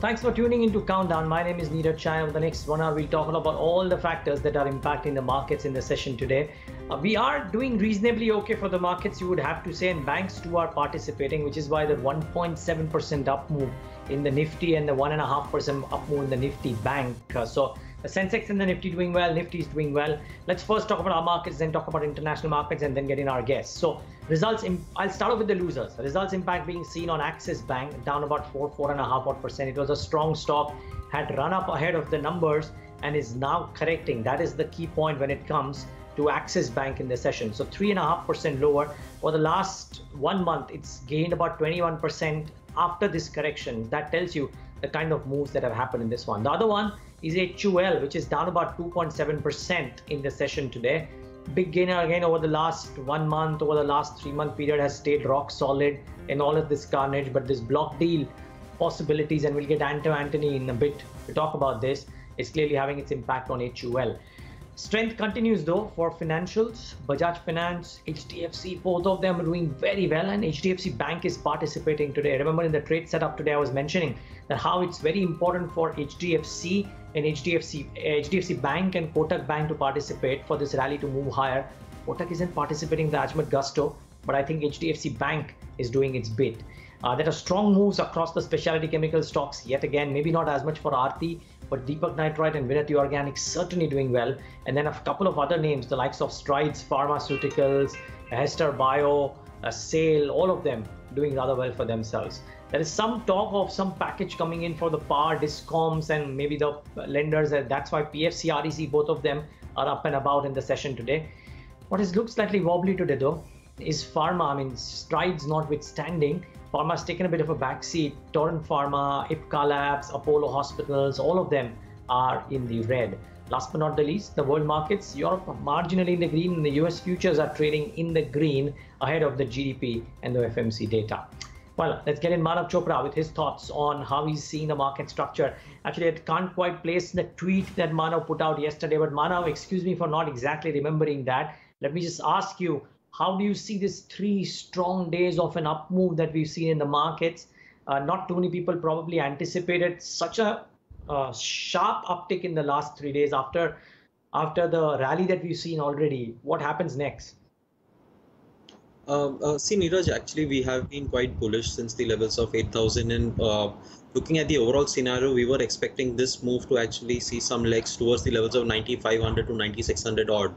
Thanks for tuning into Countdown. My name is Neeraj. Over the next 1 hour, we'll talk about all the factors that are impacting the markets in the session today. We are doing reasonably okay for the markets, you would have to say, and banks too are participating, which is why the 1.7% up move in the Nifty and the 1.5% up move in the Nifty Bank. So the Sensex and the Nifty doing well, Nifty is doing well. Let's first talk about our markets, then talk about international markets, and then get in our guests. So results, I'll start off with the losers. Results impact being seen on Axis Bank, down about 4.5%. It was a strong stock, had run up ahead of the numbers, and is now correcting. That is the key point when it comes to Axis Bank in the session. So 3.5% lower. For the last 1 month, it's gained about 21% after this correction. That tells you the kind of moves that have happened in this one. The other one is HUL, which is down about 2.7% in the session today. Big gainer again over the last 1 month, over the last 3 month period, has stayed rock solid in all of this carnage. But this block deal possibilities, and we'll get Antony in a bit to talk about this, is clearly having its impact on HUL. Strength continues though for financials. Bajaj Finance, HDFC, both of them are doing very well, and HDFC Bank is participating today. Remember, in the trade setup today, I was mentioning that how it's very important for HDFC and HDFC Bank and Kotak Bank to participate for this rally to move higher. Kotak isn't participating in the Ajmat Gusto, but I think HDFC Bank is doing its bit. There are strong moves across the specialty chemical stocks yet again, maybe not as much for Aarti, but Deepak Nitrite and Vinati Organics certainly doing well. And then a couple of other names, the likes of Strides, Pharmaceuticals, Hester Bio, Sale, all of them doing rather well for themselves. There is some talk of some package coming in for the power discoms and maybe the lenders. That's why PFC, REC, both of them are up and about in the session today. What is looks slightly wobbly today though is Pharma. I mean, Strides notwithstanding, Pharma's taken a bit of a backseat. Torrent Pharma, IPCA Labs, Apollo Hospitals, all of them are in the red. Last but not the least, the world markets. Europe marginally in the green, and the US futures are trading in the green ahead of the GDP and the FMC data. Well, let's get in Manav Chopra with his thoughts on how he's seeing the market structure. Actually, I can't quite place the tweet that Manav put out yesterday, but Manav, excuse me for not exactly remembering that. Let me just ask you, how do you see these three strong days of an up move that we've seen in the markets? Not too many people probably anticipated such a sharp uptick in the last 3 days after the rally that we've seen already. What happens next? See, Neeraj, actually, we have been quite bullish since the levels of 8,000. And looking at the overall scenario, we were expecting this move to actually see some legs towards the levels of 9,500 to 9,600 odd.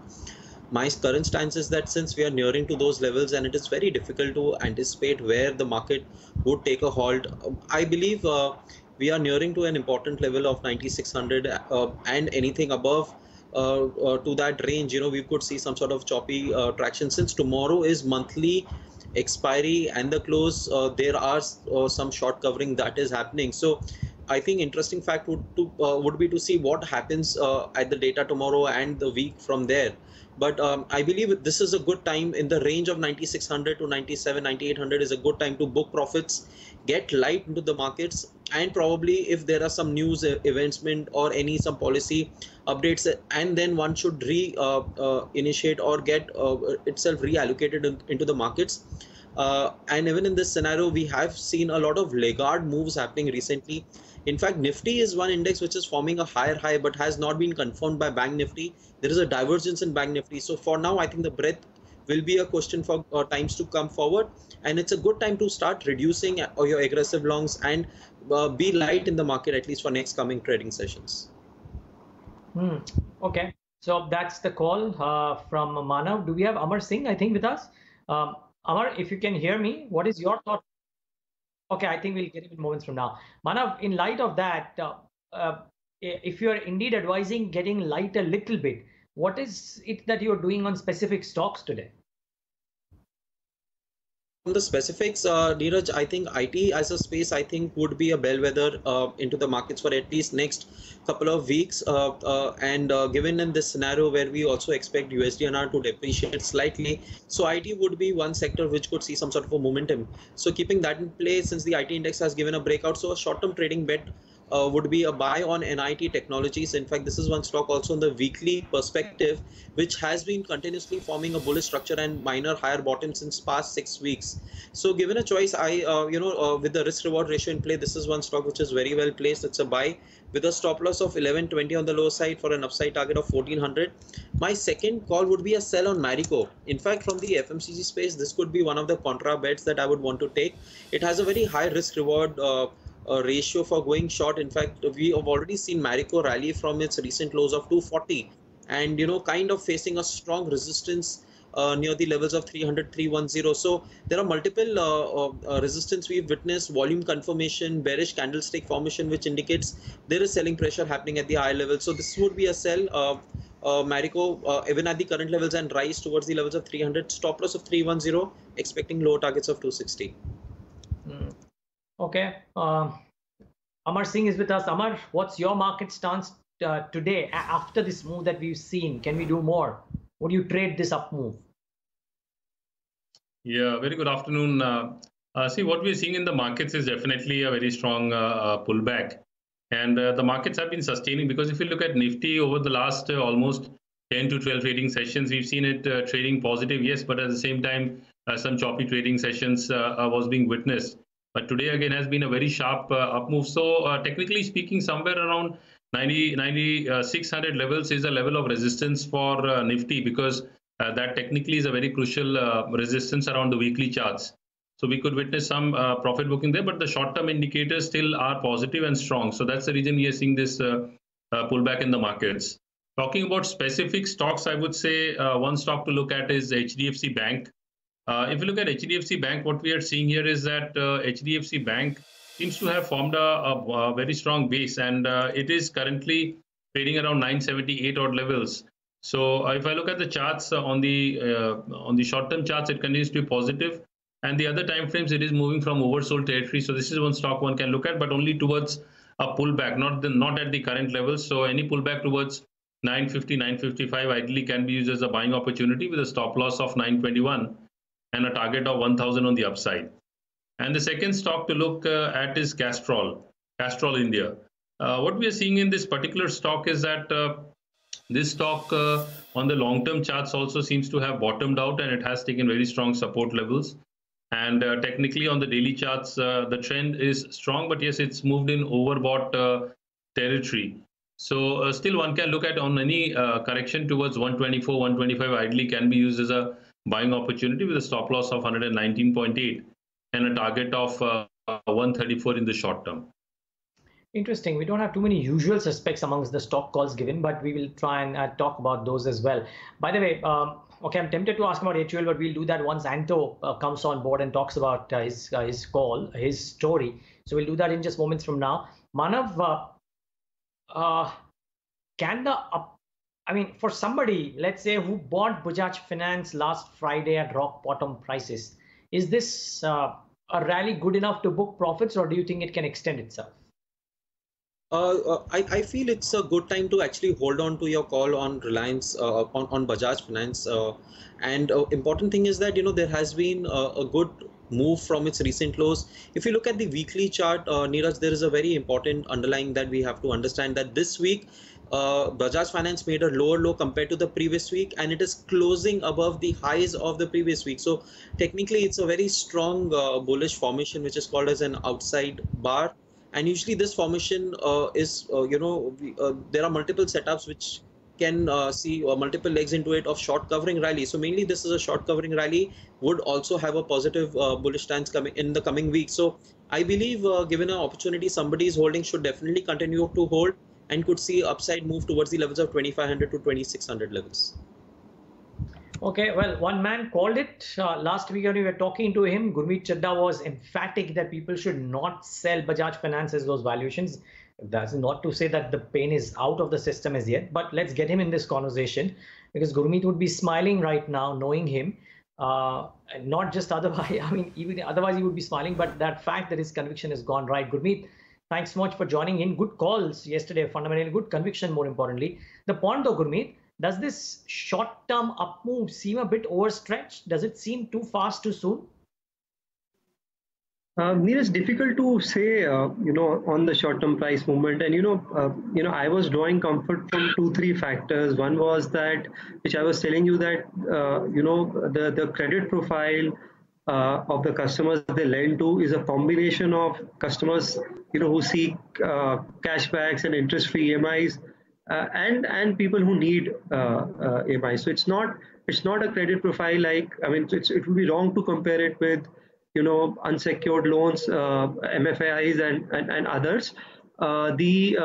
My current stance is that since we are nearing to those levels and it is very difficult to anticipate where the market would take a halt, I believe we are nearing to an important level of 9,600 and anything above to that range, you know, we could see some sort of choppy traction. Since tomorrow is monthly expiry and the close, there are some short covering that is happening. So I think interesting fact would be to see what happens at the data tomorrow and the week from there. But I believe this is a good time in the range of 9,600 to 97, 9,800 is a good time to book profits, get light into the markets, and probably if there are some news events or some policy updates, and then one should initiate or get itself reallocated into the markets. And even in this scenario, we have seen a lot of laggard moves happening recently. In fact, Nifty is one index which is forming a higher high but has not been confirmed by Bank Nifty. There is a divergence in Bank Nifty. So for now, I think the breadth will be a question for times to come forward. And it's a good time to start reducing your aggressive longs and be light in the market, at least for next coming trading sessions. Okay, so that's the call from Manav. Do we have Amar Singh, I think, with us? Amar, if you can hear me, what is your thought? Okay, I think we'll get it in moments from now. Manav, in light of that, if you're indeed advising getting light a little bit, what is it that you're doing on specific stocks today? On the specifics, Neeraj, I think IT as a space, I think would be a bellwether into the markets for at least next couple of weeks. Given in this scenario where we also expect USDNR to depreciate slightly, so IT would be one sector which could see some sort of a momentum. So keeping that in place, since the IT index has given a breakout, so a short-term trading bet would be a buy on NIT Technologies. In fact, this is one stock also in the weekly perspective, which has been continuously forming a bullish structure and minor higher bottom since past 6 weeks. So given a choice, with the risk reward ratio in play, this is one stock which is very well placed. It's a buy with a stop loss of 1120 on the low side for an upside target of 1400. My second call would be a sell on Marico. In fact, from the FMCG space, this could be one of the contra bets that I would want to take. It has a very high risk reward ratio for going short. In fact, we have already seen Marico rally from its recent lows of 240 and, you know, kind of facing a strong resistance near the levels of 300, 310. So there are multiple resistance we've witnessed, volume confirmation, bearish candlestick formation, which indicates there is selling pressure happening at the high level. So this would be a sell. Marico, even at the current levels, and rise towards the levels of 300, stop loss of 310, expecting lower targets of 260. Okay. Amar Singh is with us. Amar, what's your market stance today after this move that we've seen? Can we do more? Would you trade this up move? Yeah, very good afternoon. See, what we're seeing in the markets is definitely a very strong pullback. And the markets have been sustaining, because if you look at Nifty over the last almost 10 to 12 trading sessions, we've seen it trading positive, yes, but at the same time, some choppy trading sessions was being witnessed. But today again has been a very sharp up move. So technically speaking, somewhere around 9600 levels is a level of resistance for Nifty, because that technically is a very crucial resistance around the weekly charts. So we could witness some profit booking there, but the short-term indicators still are positive and strong. So that's the reason we are seeing this pullback in the markets. Talking about specific stocks, I would say one stock to look at is HDFC Bank. If you look at HDFC Bank, what we are seeing here is that HDFC Bank seems to have formed a very strong base, and it is currently trading around 978 odd levels. So if I look at the charts on the short-term charts, it continues to be positive, and the other time frames it is moving from oversold territory. So this is one stock one can look at, but only towards a pullback, not at the current levels. So any pullback towards 950, 955 ideally can be used as a buying opportunity with a stop loss of 921. And a target of 1000 on the upside. And the second stock to look at is Castrol India. What we are seeing in this particular stock is that this stock on the long-term charts also seems to have bottomed out, and it has taken very strong support levels. And technically on the daily charts, the trend is strong, but yes, it's moved in overbought territory. So still one can look at on any correction towards 124, 125 ideally can be used as a buying opportunity with a stop loss of 119.8 and a target of 134 in the short term. Interesting. We don't have too many usual suspects amongst the stock calls given, but we will try and talk about those as well. By the way, okay, I'm tempted to ask about HUL, but we'll do that once Anto comes on board and talks about his call, his story. So we'll do that in just moments from now. Manav, can the I mean, for somebody, let's say, who bought Bajaj Finance last Friday at rock bottom prices, is this a rally good enough to book profits, or do you think it can extend itself? I feel it's a good time to actually hold on to your call on Reliance, on Bajaj Finance. And important thing is that, you know, there has been a good move from its recent lows. If you look at the weekly chart, Neeraj, there is a very important underlying that we have to understand, that this week, Bajaj Finance made a lower low compared to the previous week, and it is closing above the highs of the previous week. So technically it's a very strong bullish formation, which is called as an outside bar. And usually this formation is, there are multiple setups which can see multiple legs into it of short covering rally. So mainly this is a short covering rally, would also have a positive bullish stance coming in the coming week. So I believe given an opportunity, somebody is holding should definitely continue to hold, and could see upside move towards the levels of 2500 to 2600 levels. Okay, well, one man called it last week when we were talking to him. Gurmeet Chadda was emphatic that people should not sell Bajaj Finance as those valuations. That's not to say that the pain is out of the system as yet, but let's get him in this conversation, because Gurmeet would be smiling right now, knowing him. Not just otherwise, I mean, even otherwise he would be smiling, but that fact that his conviction has gone right. Gurmeet, thanks so much for joining in. Good calls yesterday, fundamentally good conviction, more importantly. The point though, Gurmeet, does this short-term up move seem a bit overstretched? Does it seem too fast, too soon? Neeraj, difficult to say, on the short-term price movement. And, I was drawing comfort from two, three factors. One was that, which I was telling you that, the credit profile of the customers they lend to is a combination of customers, who seek cashbacks and interest-free EMIs and people who need EMIs. So it's not a credit profile like, it would be wrong to compare it with, unsecured loans, MFIs, and others. The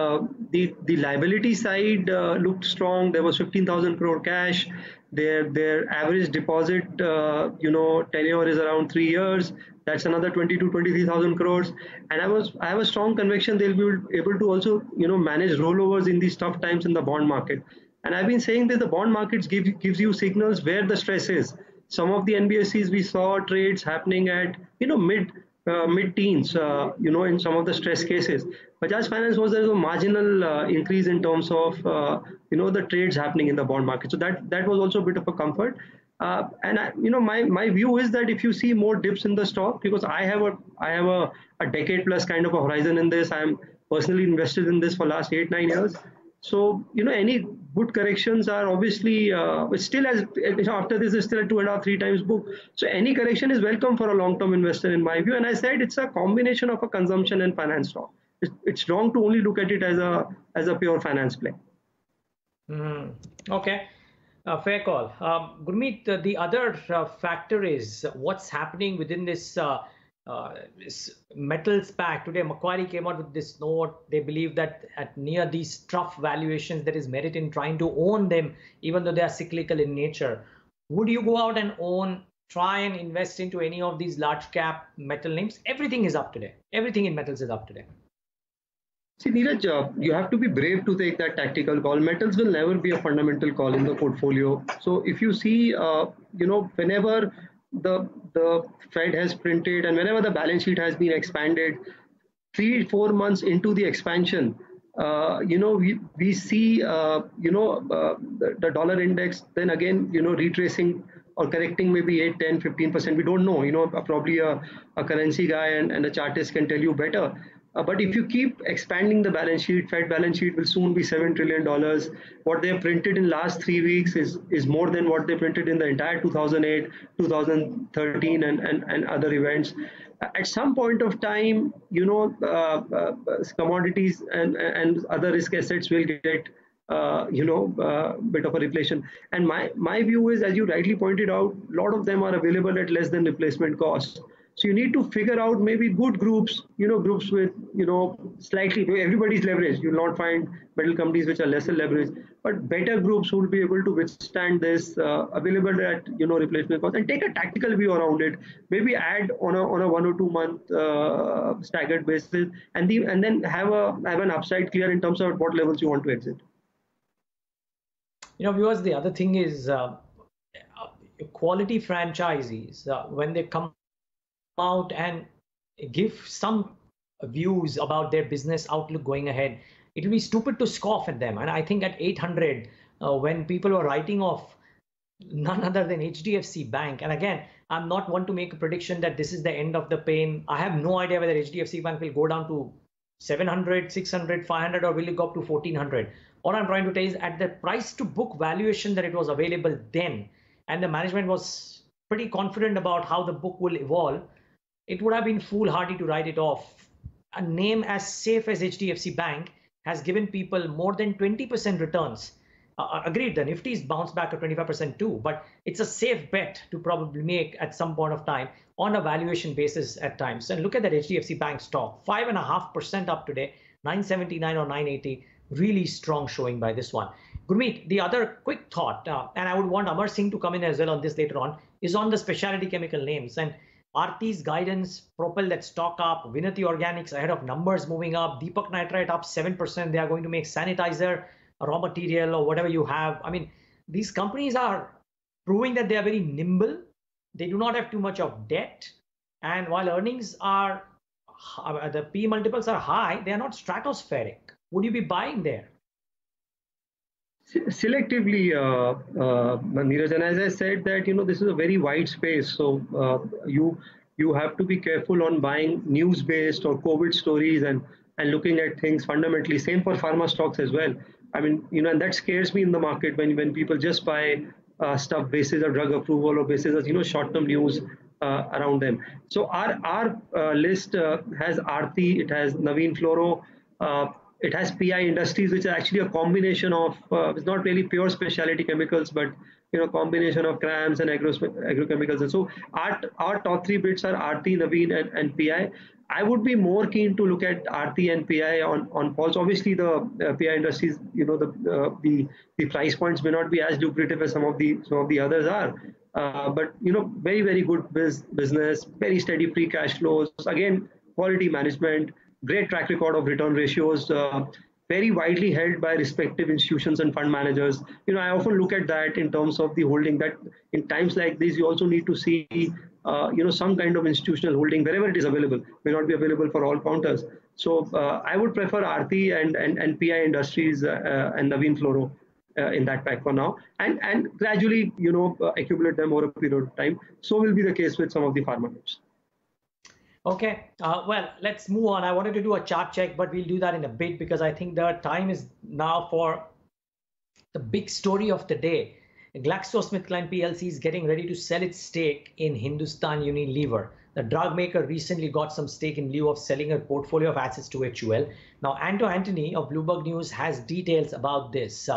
liability side looked strong. There was 15,000 crore cash. Their average deposit, tenure is around 3 years. That's another 23,000 crores. And I have a strong conviction they'll be able to also, manage rollovers in these tough times in the bond market. And I've been saying that the bond markets gives you signals where the stress is. Some of the NBFCs, we saw trades happening at, mid-teens, in some of the stress cases. Bajaj Finance there was a marginal increase in terms of, the trades happening in the bond market. So that was also a bit of a comfort. My view is that if you see more dips in the stock, because I have a decade plus kind of a horizon in this, I'm personally invested in this for last 8-9 years. So, any good corrections are obviously, after this is still at 2.5-3 times book. So any correction is welcome for a long-term investor in my view. And I said, it's a combination of a consumption and finance stock. It's wrong to only look at it as a pure finance play. Okay, fair call. Gurmeet, the other factor is what's happening within this metals pack. Today, Macquarie came out with this note. They believe that at near these tough valuations, there is merit in trying to own them, even though they are cyclical in nature. Would you go out and try and invest into any of these large cap metal names? Everything is up today. Everything in metals is up today. See, Neeraj, you have to be brave to take that tactical call. Metals will never be a fundamental call in the portfolio. So if you see, whenever the Fed has printed and whenever the balance sheet has been expanded, 3-4 months into the expansion, we see, the dollar index then again, retracing or correcting maybe 8, 10, 15%. We don't know, probably a currency guy and a chartist can tell you better. But if you keep expanding the balance sheet, Fed balance sheet will soon be $7 trillion. What they have printed in last 3 weeks is more than what they printed in the entire 2008, 2013 and other events. At some point of time, commodities and other risk assets will get, bit of a reflation. And my view is, as you rightly pointed out, a lot of them are available at less than replacement cost. So you need to figure out maybe good groups, groups with, slightly, everybody's leveraged. You'll not find metal companies which are lesser leveraged, but better groups will be able to withstand this, available at, replacement cost, and take a tactical view around it. Maybe add on a 1 or 2 month staggered basis, and then have an upside clear in terms of what levels you want to exit. Viewers, the other thing is quality franchisees, when they come out and give some views about their business outlook going ahead, it will be stupid to scoff at them. And I think at 800, when people were writing off none other than HDFC Bank, and again, I'm not one to make a prediction that this is the end of the pain. I have no idea whether HDFC Bank will go down to 700, 600, 500, or will it go up to 1400. All I'm trying to tell is at the price to book valuation that it was available then, and the management was pretty confident about how the book will evolve, it would have been foolhardy to write it off. A name as safe as HDFC Bank has given people more than 20% returns. Agreed, the Nifty's bounced back to 25% too, but it's a safe bet to probably make at some point of time on a valuation basis at times. And look at that HDFC Bank stock, 5.5% up today, 979 or 980, really strong showing by this one. Gurmeet, the other quick thought, and I would want Amar Singh to come in as well on this later on, is on the specialty chemical names. And Aarti's guidance propelled that stock up. Vinati Organics ahead of numbers moving up. Deepak Nitrite up 7%. They are going to make sanitizer, raw material, or whatever you have. I mean, these companies are proving that they are very nimble. They do not have too much of debt. And while earnings are, the P multiples are high, they are not stratospheric. Would you be buying there? Selectively, Neeraj, and as I said that, this is a very wide space. So you have to be careful on buying news-based or COVID stories and looking at things fundamentally. Same for pharma stocks as well. I mean, you know, and that scares me in the market when people just buy stuff basis of drug approval or basis of, you know, short-term news around them. So our list has Aarti, it has Navin Fluoro, it has PI Industries, which is actually a combination of, it's not really pure specialty chemicals, but, you know, combination of CRAMS and agrochemicals. And so our top three bits are Aarti, Navin and PI. I would be more keen to look at Aarti and PI on calls. Obviously, the PI Industries, you know, the price points may not be as lucrative as some of the others are. But, you know, very, very good business, very steady free cash flows. Again, quality management, great track record of return ratios, very widely held by respective institutions and fund managers. You know, I often look at that in terms of the holding, that in times like these, you also need to see, you know, some kind of institutional holding wherever it is available. May not be available for all counters. So I would prefer Aarti and PI Industries and Navin Fluoro in that pack for now, and gradually, you know, accumulate them over a period of time. So will be the case with some of the pharma groups. Okay, well, let's move on. I wanted to do a chart check, but we'll do that in a bit because I think the time is now for the big story of the day. GlaxoSmithKline PLC is getting ready to sell its stake in Hindustan Unilever. The drug maker recently got some stake in lieu of selling her portfolio of assets to HUL. Now, Antony of Bloomberg News has details about this.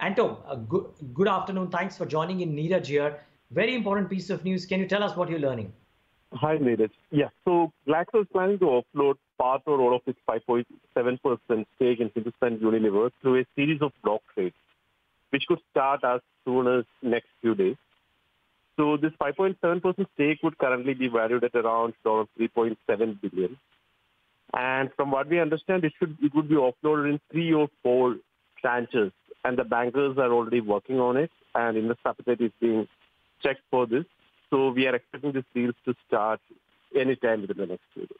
Anto, good afternoon. Thanks for joining in. Neeraj here. Very important piece of news. Can you tell us what you're learning? Hi, Neeraj. Yeah, so Glaxo is planning to offload part or all of its 5.7% stake in Hindustan Unilever through a series of block trades, which could start as soon as next few days. So this 5.7% stake would currently be valued at around $3.7 billion. And from what we understand, it would be offloaded in 3 or 4 tranches. And the bankers are already working on it, and investor appetite is being checked for this. So we are expecting these deals to start anytime within the next few days.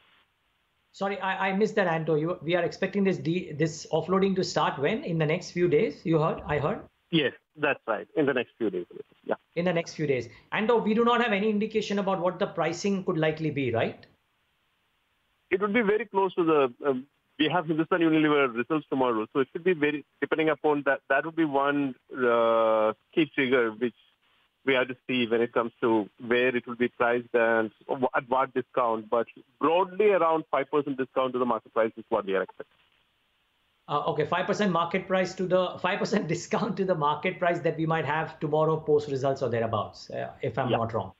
Sorry, I missed that, Anto. We are expecting this offloading to start when? In the next few days? You heard? I heard? Yes, that's right. In the next few days. Yeah. In the next few days. Anto, we do not have any indication about what the pricing could likely be, right? It would be very close to the... we have Hindustan Unilever results tomorrow, so it should be very... Depending upon that, that would be one key trigger which we have to see when it comes to where it will be priced and at what discount, but broadly around 5% discount to the market price is what we are expecting. Okay, 5% market price to the 5% discount to the market price that we might have tomorrow post results or thereabouts, if I'm not wrong.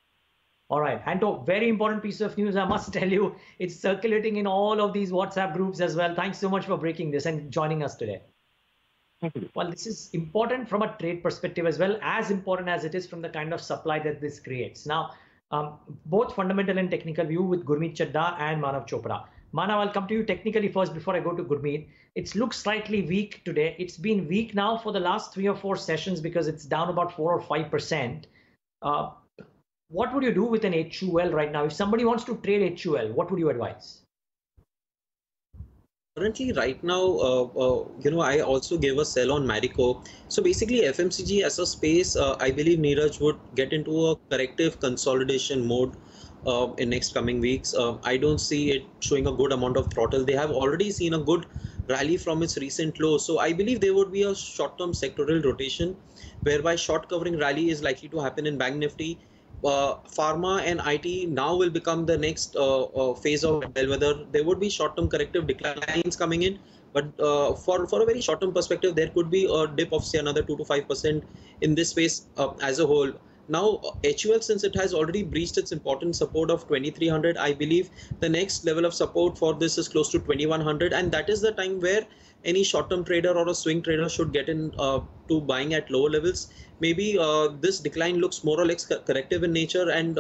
All right, Anto, very important piece of news. I must tell you, it's circulating in all of these WhatsApp groups as well. Thanks so much for breaking this and joining us today. Well, this is important from a trade perspective as well, as important as it is from the kind of supply that this creates. Now, both fundamental and technical view with Gurmeet Chadda and Manav Chopra. Manav, I'll come to you technically first before I go to Gurmeet. It looks slightly weak today. It's been weak now for the last 3 or 4 sessions because it's down about 4 or 5%. What would you do with an HUL right now? If somebody wants to trade HUL, what would you advise? Currently, right now, you know, I also gave a sell on Marico. So basically, FMCG as a space, I believe Neeraj would get into a corrective consolidation mode in next coming weeks. I don't see it showing a good amount of throttle. They have already seen a good rally from its recent low. So I believe there would be a short-term sectoral rotation, whereby short covering rally is likely to happen in Bank Nifty. Pharma and IT now will become the next phase of bellwether. There would be short-term corrective declines coming in, but for a very short-term perspective, there could be a dip of say another 2 to 5% in this space as a whole. Now, HUL, since it has already breached its important support of 2300, I believe the next level of support for this is close to 2100, and that is the time where any short-term trader or a swing trader should get in to buying at lower levels. Maybe this decline looks more or less corrective in nature, and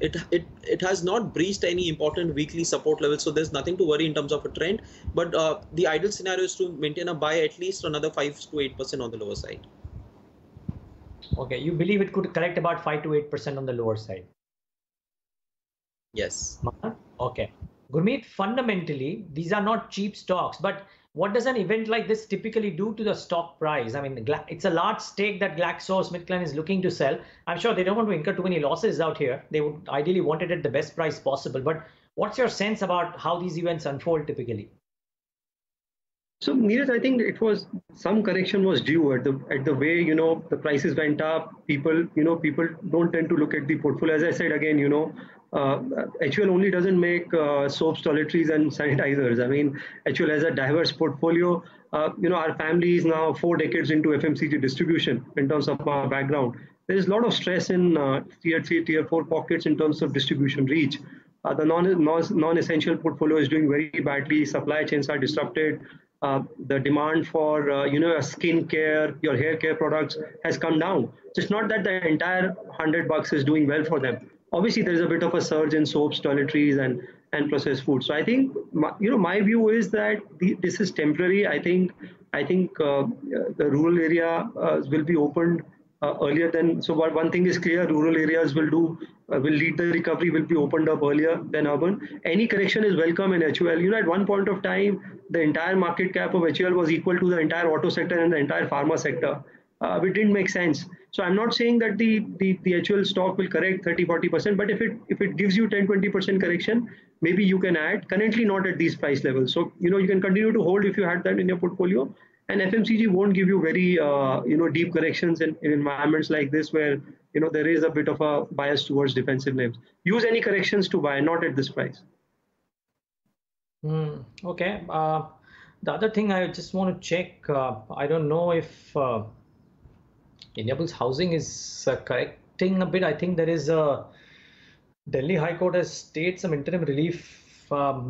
it has not breached any important weekly support level, so there's nothing to worry in terms of a trend. But the ideal scenario is to maintain a buy at least another 5 to 8% on the lower side. Okay, you believe it could correct about 5 to 8% on the lower side? Yes. Okay, Gurmeet, fundamentally, these are not cheap stocks, but what does an event like this typically do to the stock price? I mean, it's a large stake that GlaxoSmithKline is looking to sell. I'm sure they don't want to incur too many losses out here. They would ideally want it at the best price possible. But what's your sense about how these events unfold typically? So, Neeraj, I think it was some correction was due at the way, you know, the prices went up. People don't tend to look at the portfolio. As I said again, you know, HUL only doesn't make soaps, toiletries and sanitizers. I mean, HUL has a diverse portfolio. You know, our family is now 4 decades into FMCG distribution in terms of our background. There is a lot of stress in tier 3, tier 4 pockets in terms of distribution reach. The non-essential portfolio is doing very badly. Supply chains are disrupted. The demand for, you know, your skin care, your hair care products has come down. So it's not that the entire $100 is doing well for them. Obviously, there is a bit of a surge in soaps, toiletries and processed food. So I think, you know, my view is that this is temporary. I think the rural area will be opened earlier than. So one thing is clear, rural areas will lead the recovery, will be opened up earlier than urban. Any correction is welcome in HUL. You know, at one point of time, the entire market cap of HUL was equal to the entire auto sector and the entire pharma sector. It didn't make sense. So I'm not saying that the HUL stock will correct 30-40%, but if it gives you 10-20% correction, maybe you can add. Currently not at these price levels. So, you know, you can continue to hold if you had that in your portfolio. And FMCG won't give you very, you know, deep corrections in environments like this where, you know, there is a bit of a bias towards defensive names. Use any corrections to buy, not at this price. Okay. The other thing I just want to check, I don't know if Indiabulls Housing is correcting a bit. I think there is a Delhi High Court has stayed some interim relief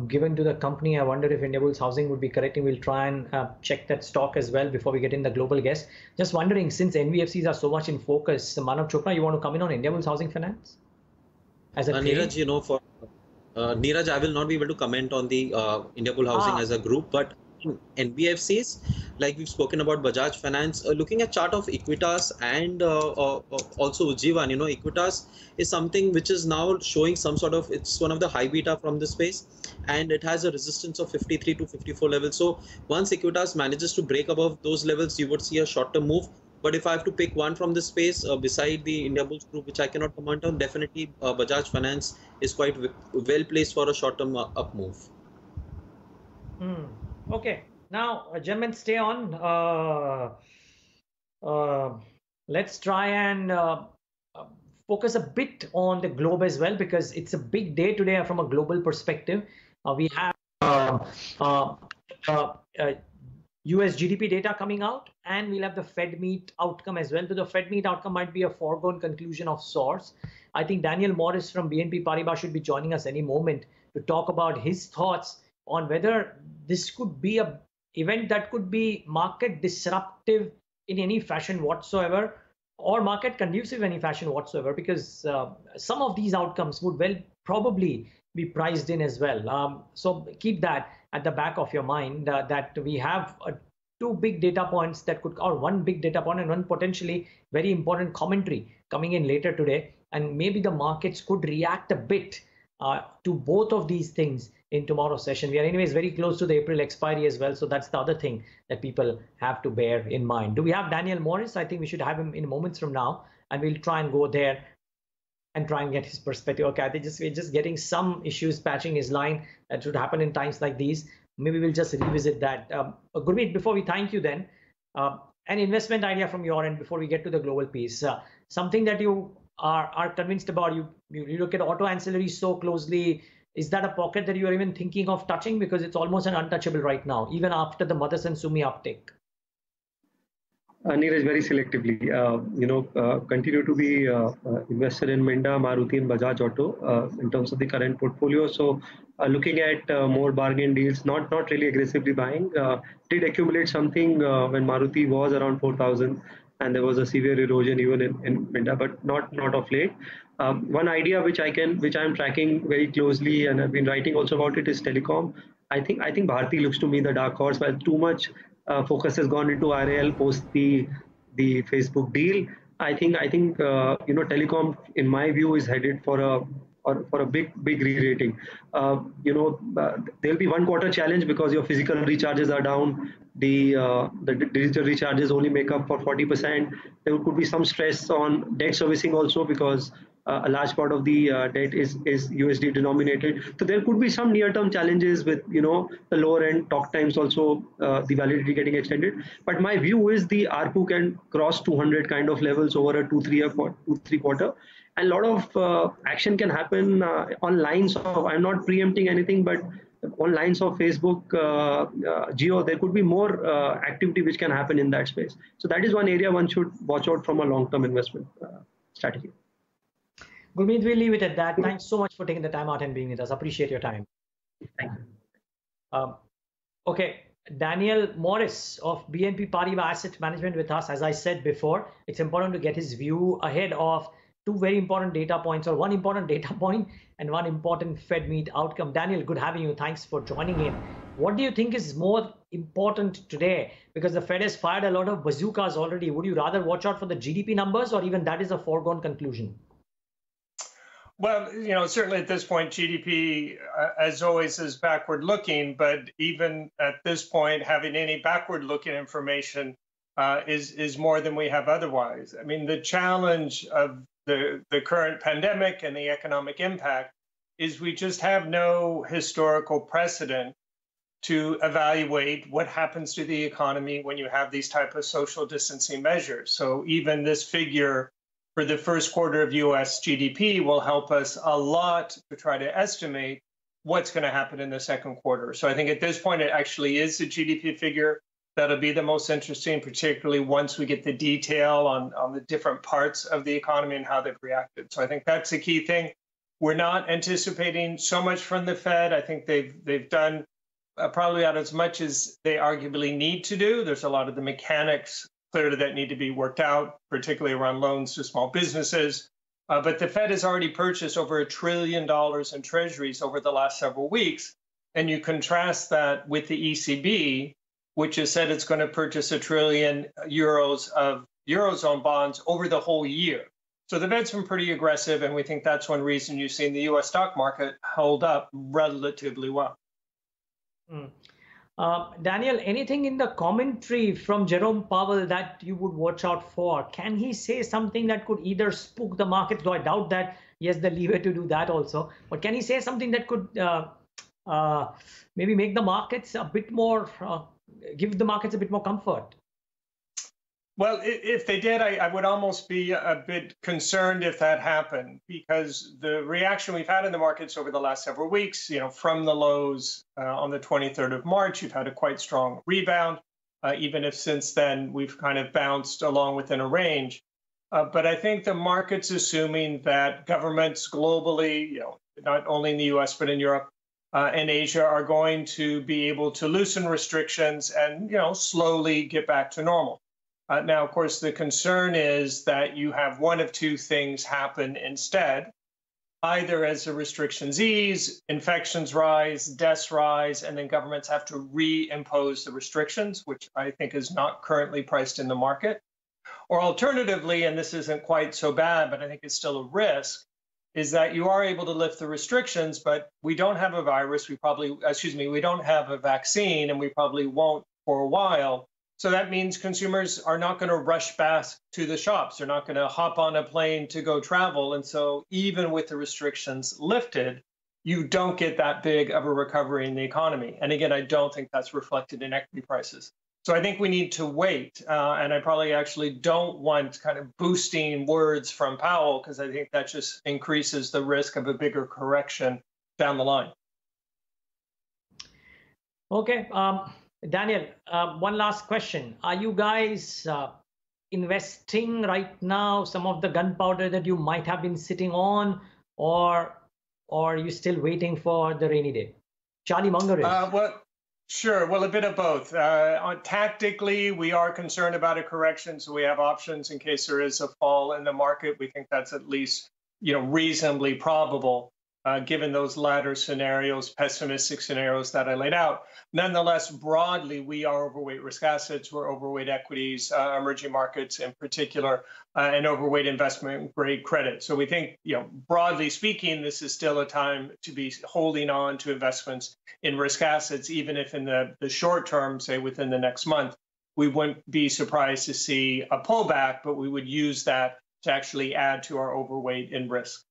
given to the company. I wonder if Indiabulls Housing would be correcting. We'll try and check that stock as well before we get in the global guest. Just wondering, since NBFCs are so much in focus, Manav Chopra, you want to come in on Indiabulls Housing Finance? As a Neeraj, you know, for Neeraj, I will not be able to comment on the Indiabulls Housing as a group, but NBFCs, like we've spoken about Bajaj Finance, looking at chart of Equitas and also Ujjivan, you know, Equitas is something which is now showing some sort of, it's one of the high beta from the space and it has a resistance of 53 to 54 levels. So once Equitas manages to break above those levels, you would see a short-term move. But if I have to pick one from the space beside the Indiabulls group, which I cannot comment on, definitely Bajaj Finance is quite well placed for a short-term up move. Okay, now gentlemen, stay on. Let's try and focus a bit on the globe as well, because it's a big day today from a global perspective. We have US GDP data coming out, and we'll have the Fed meet outcome as well. But the Fed meet outcome might be a foregone conclusion of sorts. I think Daniel Morris from BNP Paribas should be joining us any moment to talk about his thoughts on whether this could be an event that could be market disruptive in any fashion whatsoever or market conducive in any fashion whatsoever, because some of these outcomes would well probably be priced in as well. So keep that at the back of your mind that we have two big data points that could, or one big data point and one potentially very important commentary coming in later today. And maybe the markets could react a bit to both of these things in tomorrow's session. We are anyways very close to the April expiry as well. So that's the other thing that people have to bear in mind. Do we have Daniel Morris? I think we should have him in moments from now, and we'll try and go there and try and get his perspective. Okay, I think we're just getting some issues patching his line. That should happen in times like these. Maybe we'll just revisit that. Gurmeet, before we thank you then, an investment idea from your end before we get to the global piece. Something that you are convinced about, you look at auto ancillary so closely. Is that a pocket that you are even thinking of touching? Because it's almost an untouchable right now, even after the Motherson Sumi uptake. Neeraj, very selectively, you know, continue to be invested in Minda, Maruti and Bajaj Auto in terms of the current portfolio. So looking at more bargain deals, not really aggressively buying. Did accumulate something when Maruti was around 4,000 and there was a severe erosion even in Minda, but not of late. One idea which I'm tracking very closely, and I've been writing also about it, is telecom. I think Bharti looks to me the dark horse, while too much focus has gone into RAL post the Facebook deal. I think you know, telecom in my view is headed for a or for a big re-rating. There'll be 1 quarter challenge because your physical recharges are down. The digital recharges only make up for 40%. There could be some stress on debt servicing also because a large part of the debt is USD denominated. So there could be some near-term challenges with the lower-end talk times also, the validity getting extended. But my view is the ARPU can cross 200 kind of levels over a two, three quarter. And a lot of action can happen on lines of, I'm not preempting anything, but on lines of Facebook, Jio, there could be more activity which can happen in that space. So that is one area one should watch out from a long-term investment strategy. Gurmeet, we'll leave it at that. Thanks so much for taking the time out and being with us. Appreciate your time. Thank you. Okay, Daniel Morris of BNP Paribas Asset Management with us. As I said before, it's important to get his view ahead of two very important data points, or one important data point and one important Fed meet outcome. Daniel, good having you. Thanks for joining in. What do you think is more important today? Because the Fed has fired a lot of bazookas already. Would you rather watch out for the GDP numbers, or even that is a foregone conclusion? Well, certainly at this point, GDP, as always, is backward looking. But even at this point, having any backward looking information is more than we have otherwise. I mean, the challenge of the current pandemic and the economic impact is we just have no historical precedent to evaluate what happens to the economy when you have these type of social distancing measures. So even this figure for the first quarter of US GDP will help us a lot to try to estimate what's going to happen in the second quarter. So I think at this point, it actually is the GDP figure that'll be the most interesting, particularly once we get the detail on the different parts of the economy and how they've reacted. So I think that's the key thing. We're not anticipating so much from the Fed. I think they've done probably out as much as they arguably need to do. There's a lot of the mechanics clearly that need to be worked out, particularly around loans to small businesses. But the Fed has already purchased over $1 trillion in treasuries over the last several weeks. And you contrast that with the ECB, which has said it's going to purchase €1 trillion of Eurozone bonds over the whole year. So the Fed's been pretty aggressive, and we think that's one reason you've seen the US stock market hold up relatively well. Mm. Daniel, anything in the commentary from Jerome Powell that you would watch out for? Can he say something that could either spook the market, though I doubt that he has the leeway to do that also, but can he say something that could maybe make the markets a bit more, give the markets a bit more comfort? Well, if they did, I would almost be a bit concerned if that happened, because the reaction we've had in the markets over the last several weeks, from the lows on the 23rd of March, you've had a quite strong rebound, even if since then we've kind of bounced along within a range. But I think the market's assuming that governments globally, not only in the US, but in Europe and Asia, are going to be able to loosen restrictions and, slowly get back to normal. Now, of course, the concern is that you have one of two things happen instead. Either as the restrictions ease, infections rise, deaths rise, and then governments have to reimpose the restrictions, which I think is not currently priced in the market. Or alternatively, and this isn't quite so bad, but I think it's still a risk, is that you are able to lift the restrictions, but we don't have a virus. We don't have a vaccine, and we probably won't for a while. So that means consumers are not going to rush back to the shops. They're not going to hop on a plane to go travel. And so even with the restrictions lifted, you don't get that big of a recovery in the economy. And again, I don't think that's reflected in equity prices. So I think we need to wait. And I probably actually don't want kind of boosting words from Powell, because I think that just increases the risk of a bigger correction down the line. Okay. Daniel, one last question. Are you guys investing right now some of the gunpowder that you might have been sitting on, or are you still waiting for the rainy day? Charlie Munger is. Well, sure. Well, a bit of both. Tactically, we are concerned about a correction, so we have options in case there is a fall in the market. We think that's at least reasonably probable. given those latter scenarios, pessimistic scenarios that I laid out. Nonetheless, broadly, we are overweight risk assets, we're overweight equities, emerging markets in particular, and overweight investment grade credit. So we think, broadly speaking, this is still a time to be holding on to investments in risk assets, even if in the short term, say within the next month, we wouldn't be surprised to see a pullback, but we would use that to actually add to our overweight in risk.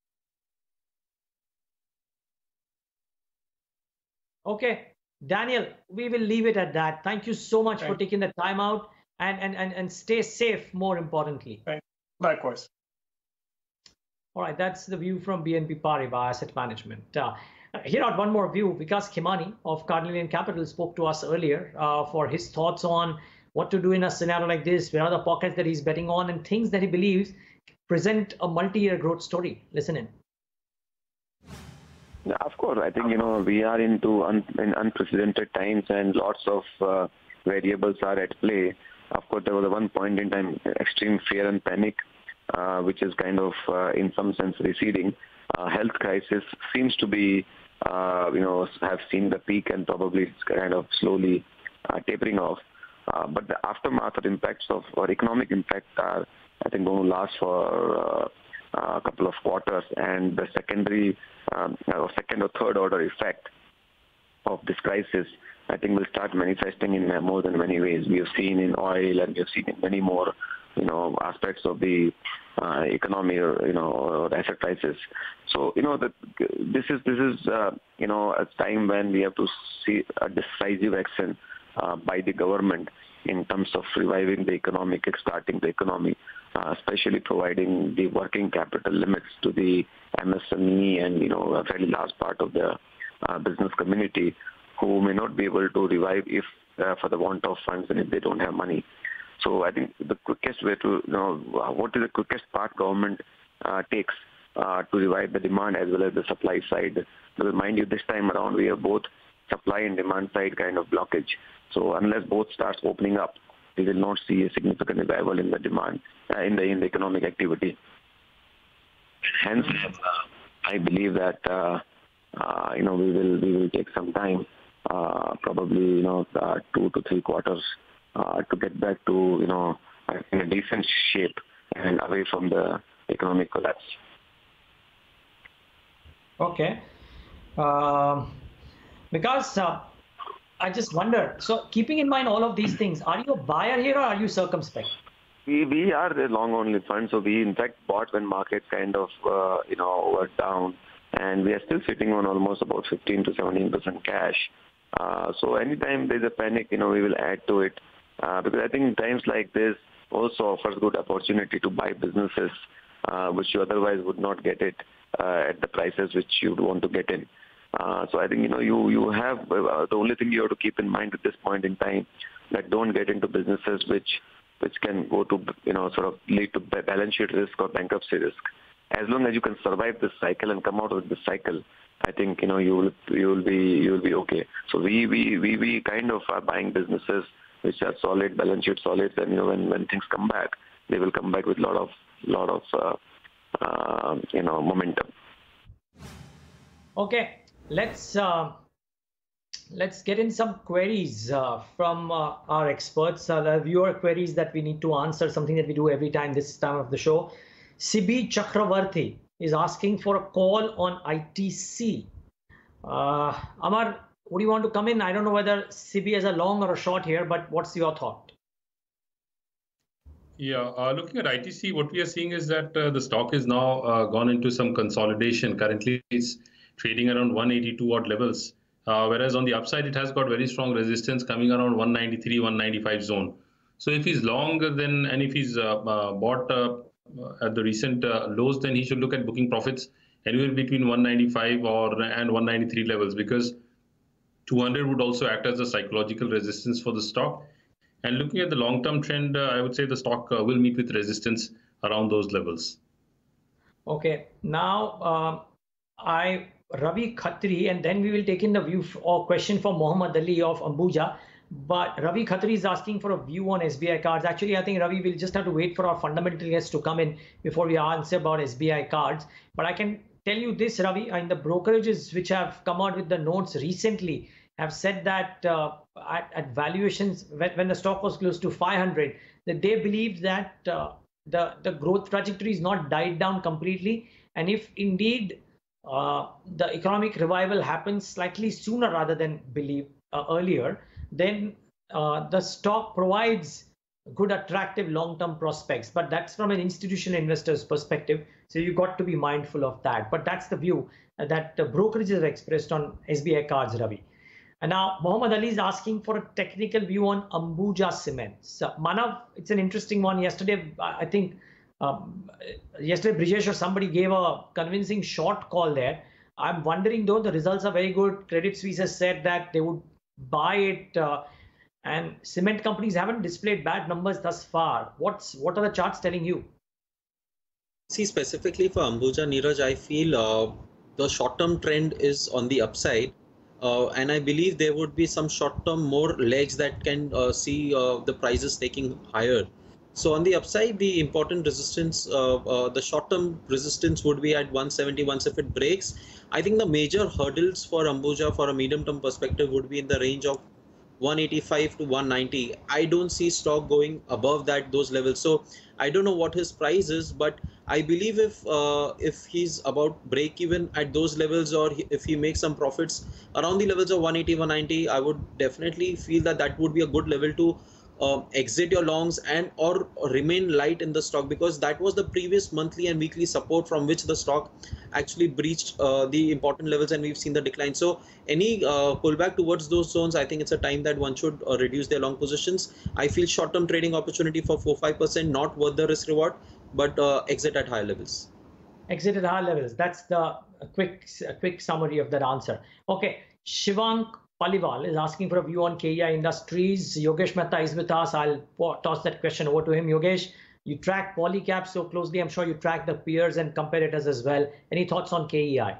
Okay, Daniel, we will leave it at that. Thank you so much for taking the time out and stay safe, more importantly. Likewise. All right, that's the view from BNP Paribas Asset Management. Here out one more view. Vikas Khimani of Carnelian Capital spoke to us earlier for his thoughts on what to do in a scenario like this, where are the pockets that he's betting on and things that he believes present a multi-year growth story. Listen in. Of course, I think we are in unprecedented times, and lots of variables are at play. Of course, there was a one point in time extreme fear and panic, which is kind of in some sense receding. Health crisis seems to be have seen the peak and probably it's kind of slowly tapering off. But the aftermath or impacts of or economic impact are, I think, going to last for a couple of quarters, and the secondary or second or third order effect of this crisis, I think, will start manifesting in more than many ways. We have seen in oil, and we have seen in many more, aspects of the economy or or asset prices. So this is a time when we have to see a decisive action by the government in terms of reviving the economy, kickstarting the economy, especially providing the working capital limits to the MSME and a fairly large part of the business community who may not be able to revive if for the want of funds and if they don't have money. So I think the quickest way to what is the quickest path government takes to revive the demand as well as the supply side. Because mind you, this time around we have both supply and demand side kind of blockage. So unless both starts opening up, we will not see a significant revival in the demand, in the economic activity. Hence, I believe that we will take some time, probably 2 to 3 quarters, to get back to in a decent shape and away from the economic collapse. Okay, because. I just wonder, so keeping in mind all of these things, are you a buyer here or are you circumspect? We are the long-only fund, so we in fact bought when markets kind of, were down, and we are still sitting on almost about 15 to 17% cash. So anytime there's a panic, we will add to it, because I think times like this also offers good opportunity to buy businesses which you otherwise would not get it at the prices which you would want to get in. So I think, you have, the only thing you have to keep in mind at this point in time, that don't get into businesses which can go to, sort of lead to balance sheet risk or bankruptcy risk. As long as you can survive this cycle and come out of this cycle, I think, you will be okay. So we kind of are buying businesses which are solid, balance sheet solid, and, when things come back, they will come back with lot of, momentum. Okay. Let's get in some queries from our experts, the viewer queries that we need to answer, something that we do every time this time of the show. Sibi Chakravarti is asking for a call on ITC. Amar, would you want to come in? I don't know whether Sibi has a long or a short here, but what's your thought? Yeah, looking at ITC, what we are seeing is that the stock is now gone into some consolidation. Currently, it's trading around 182 odd levels, whereas on the upside, it has got very strong resistance coming around 193, 195 zone. So if he's long, then, and if he's bought at the recent lows, then he should look at booking profits anywhere between 195 and 193 levels, because 200 would also act as a psychological resistance for the stock. And looking at the long-term trend, I would say the stock will meet with resistance around those levels. Okay, now Ravi Khatri, and then we will take in the view or question from Mohammed Ali of Ambuja. But Ravi Khatri is asking for a view on SBI cards. Actually, I think, Ravi, we'll just have to wait for our fundamentalists to come in before we answer about SBI cards. But I can tell you this, Ravi, and the brokerages which have come out with the notes recently have said that at valuations, when the stock was close to 500, that they believe that the growth trajectory is not died down completely. And if indeed the economic revival happens slightly sooner rather than earlier, then the stock provides good, attractive long-term prospects. But that's from an institutional investor's perspective. So you've got to be mindful of that. But that's the view that the brokerages are expressed on SBI Cards, Ravi. And now, Mohammed Ali is asking for a technical view on Ambuja Cement. So, Manav, it's an interesting one. Yesterday, I think, Brijesh or somebody gave a convincing short call there. I'm wondering, though, the results are very good. Credit Suisse has said that they would buy it. And cement companies haven't displayed bad numbers thus far. What are the charts telling you? See, specifically for Ambuja, Neeraj, I feel the short-term trend is on the upside. And I believe there would be some short-term more legs that can see the prices taking higher. So on the upside, the important resistance, the short-term resistance would be at 170. Once if it breaks, I think the major hurdles for Ambuja for a medium-term perspective would be in the range of 185 to 190. I don't see stock going above those levels. So I don't know what his price is, but I believe if he's about break even at those levels, or if he makes some profits around the levels of 180, 190, I would definitely feel that that would be a good level to exit your longs and or remain light in the stock, because that was the previous monthly and weekly support from which the stock actually breached the important levels, and we've seen the decline. So any pullback towards those zones, I think it's a time that one should reduce their long positions. I feel short-term trading opportunity for 4-5% not worth the risk reward, but exit at higher levels. Exit at higher levels. That's the quick summary of that answer. Okay, Shivank Paliwal is asking for a view on KEI Industries. Yogesh Mehta is with us. I'll toss that question over to him. Yogesh, you track Polycab so closely. I'm sure you track the peers and competitors as well. Any thoughts on KEI?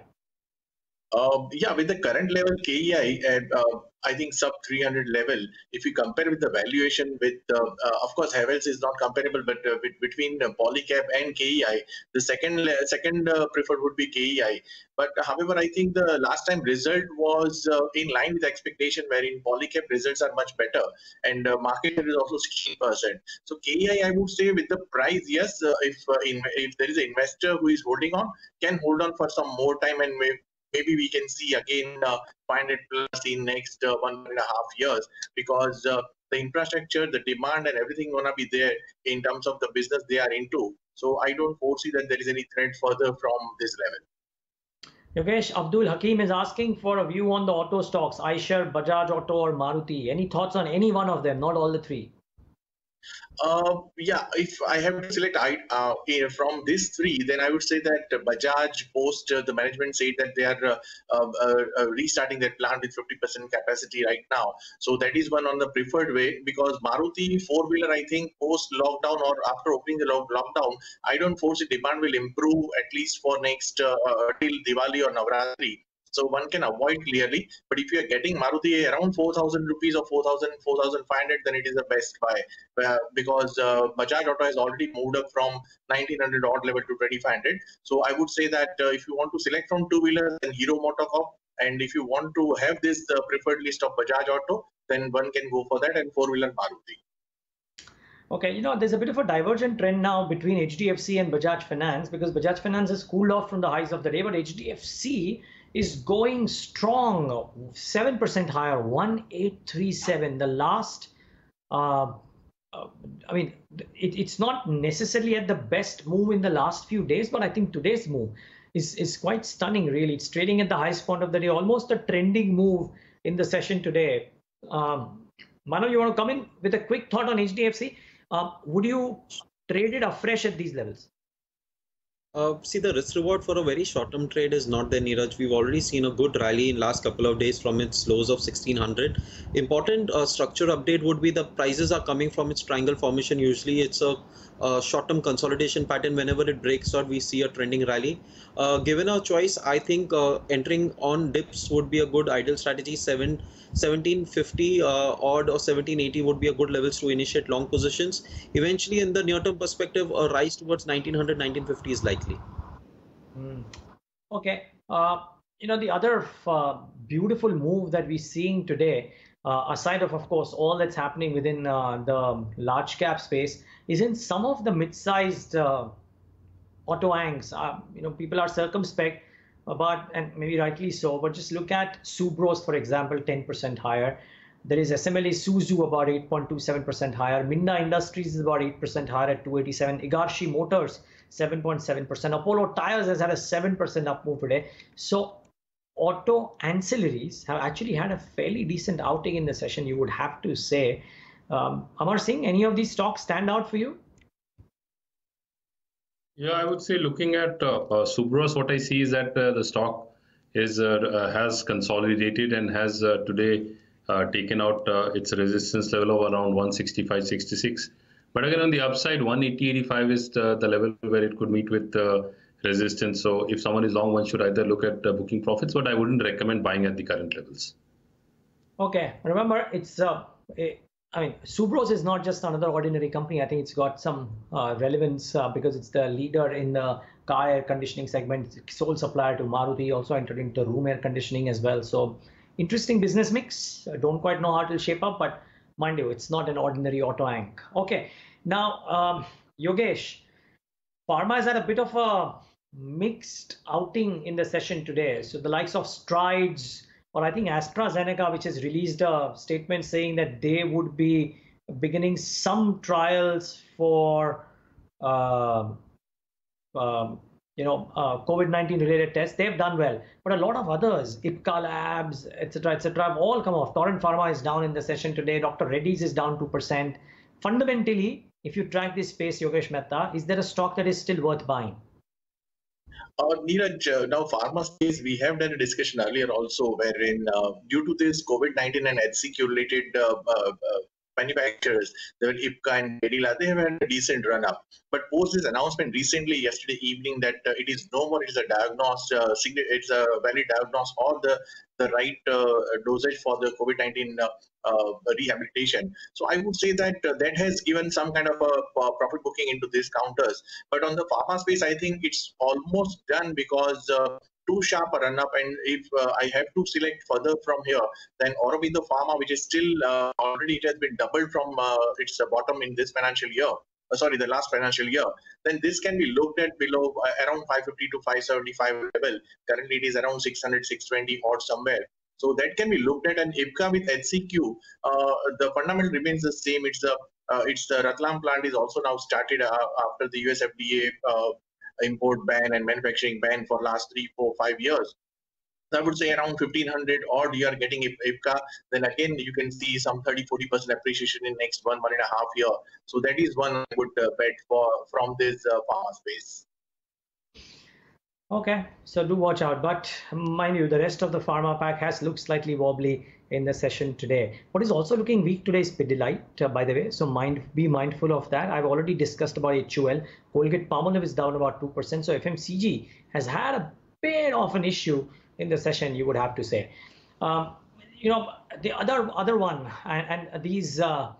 Yeah, with the current level, KEI at I think sub 300 level, if you compare with the valuation with, of course, Havells is not comparable, but between Polycab and KEI, the second preferred would be KEI. But however, I think the last time result was in line with expectation, wherein Polycab results are much better and market is also 16%. So KEI, I would say with the price, yes, if there is an investor who is holding on, can hold on for some more time, and maybe we can see again 500 plus in next 1.5 years, because the infrastructure, the demand and everything gonna be there in terms of the business they are into. So I don't foresee that there is any threat further from this level. Yogesh, Abdul Hakim is asking for a view on the auto stocks, iShare, Bajaj Auto or Maruti. Any thoughts on any one of them, not all the three? Yeah, if I have to select from these three, then I would say that Bajaj post the management said that they are restarting their plant with 50% capacity right now. So that is one on the preferred way, because Maruti four-wheeler, I think post lockdown or after opening the lockdown, I don't foresee demand will improve at least for next till Diwali or Navratri. So one can avoid clearly, but if you are getting Maruti around 4,000 rupees or 4,000, 4,500, then it is the best buy, because Bajaj Auto has already moved up from 1,900 odd level to 2,500. So I would say that if you want to select from two-wheelers, then Hero MotoCorp, and if you want to have this preferred list of Bajaj Auto, then one can go for that, and four-wheeler Maruti. Okay, you know, there's a bit of a divergent trend now between HDFC and Bajaj Finance, because Bajaj Finance has cooled off from the highs of the day, but HDFC is going strong, 7% higher, 1837. The last, I mean, it's not necessarily at the best move in the last few days, but I think today's move is quite stunning, really. It's trading at the highest point of the day, almost a trending move in the session today. Manav, you want to come in with a quick thought on HDFC? Would you trade it afresh at these levels? See, the risk reward for a very short-term trade is not there, Neeraj. We've already seen a good rally in last couple of days from its lows of 1600. Important structure update would be the prices are coming from its triangle formation. Usually it's a short-term consolidation pattern. Whenever it breaks out, we see a trending rally. Given our choice, I think entering on dips would be a good ideal strategy. 1750 odd or 1780 would be a good levels to initiate long positions. Eventually, in the near-term perspective, a rise towards 1900, 1950 is likely. Okay. The other beautiful move that we're seeing today, aside of course, all that's happening within the large cap space, is in some of the mid-sized auto angs. People are circumspect about, and maybe rightly so, but just look at Subros, for example, 10% higher. There is SMLA Suzu about 8.27% higher. Minda Industries is about 8% higher at 287. Igarshi Motors, 7.7%. Apollo Tyres has had a 7% up move today. So auto ancillaries have actually had a fairly decent outing in the session, you would have to say. Amar Singh, any of these stocks stand out for you? Yeah, I would say looking at Subros, what I see is that the stock is has consolidated and has today taken out its resistance level of around 165.66. But again, on the upside, 180.85 is the level where it could meet with resistance. So if someone is long, one should either look at booking profits, but I wouldn't recommend buying at the current levels. Okay. Remember, it's Subros is not just another ordinary company. I think it's got some relevance because it's the leader in the car air conditioning segment, sole supplier to Maruti, also entered into room air conditioning as well. So interesting business mix. I don't quite know how it will shape up, but mind you, it's not an ordinary auto ank. Okay. Now, Yogesh, pharma has had a bit of a mixed outing in the session today. So the likes of Strides, or I think AstraZeneca, which has released a statement saying that they would be beginning some trials for COVID-19 related tests, they've done well. But a lot of others, IPCA Labs, etc., have all come off. Torrent Pharma is down in the session today. Dr. Reddy's is down 2%. Fundamentally, if you track this space, Yogesh Mehta, is there a stock that is still worth buying? Neeraj, now pharma space, we have done a discussion earlier also, wherein due to this COVID-19 and HCQ related manufacturers, the IPCA and Cadila, they have had a decent run-up. But post this announcement recently, yesterday evening, that it is no more, it's a valid diagnosis or the right dosage for the COVID-19 rehabilitation. So I would say that that has given some kind of a profit booking into these counters. But on the pharma space, I think it's almost done because too sharp a run-up, and if I have to select further from here, then Aurobindo Pharma, which is still already it has been doubled from its bottom in this financial year, the last financial year, then this can be looked at below around 550 to 575 level. Currently, it is around 600, 620 or somewhere. So that can be looked at, and IPCA with HCQ, the fundamental remains the same. It's the Ratlam plant is also now started after the US FDA import ban and manufacturing ban for last 3, 4, 5 years. So I would say around 1,500 odd you are getting IPCA. Then again, you can see some 30-40% appreciation in next 1.5 year. So that is one good bet from this pharma space. Okay, so do watch out. But mind you, the rest of the pharma pack has looked slightly wobbly in the session today. What is also looking weak today is Pidilite, by the way. So be mindful of that. I've already discussed about HUL. Colgate-Palmolive is down about 2%. So FMCG has had a bit of an issue in the session, you would have to say. The other one, and these, there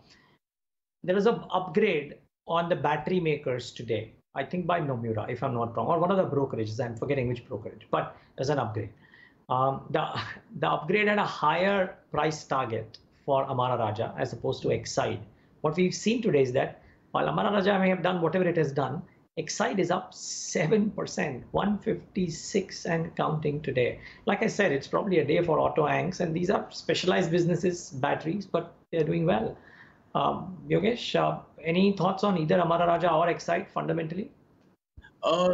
was an upgrade on the battery makers today. I think by Nomura, if I'm not wrong, or one of the brokerages, I'm forgetting which brokerage, but there's an upgrade. The upgrade had a higher price target for Amara Raja as opposed to Exide. What we've seen today is that while Amara Raja may have done whatever it has done, Exide is up 7%, 156 and counting today. Like I said, it's probably a day for auto angs, and these are specialized businesses, batteries, but they're doing well. Yogesh, any thoughts on either Amara Raja or Exide fundamentally?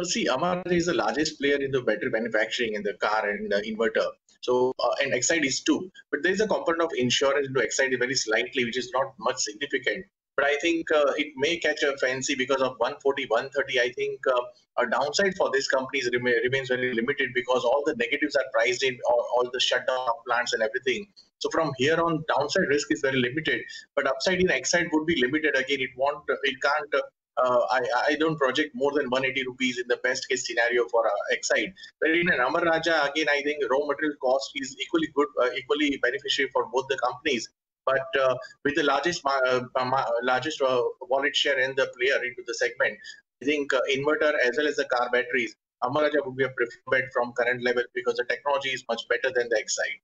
See, Amara is the largest player in the battery manufacturing in the car and the inverter. So, and Exide is too. But there is a component of insurance to Exide very slightly, which is not much significant. But I think it may catch a fancy because of 140, 130. I think a downside for these companies remains very limited because all the negatives are priced in, all the shutdown of plants and everything. So from here on, downside risk is very limited, but upside in Exide would be limited. Again, it can't. I don't project more than 180 rupees in the best case scenario for Exide. But in Amara Raja, again, I think raw material cost is equally good, equally beneficial for both the companies. But with the largest wallet share and the player into the segment, I think inverter as well as the car batteries Amara Raja would be a preferred bet from current level because the technology is much better than the Exide.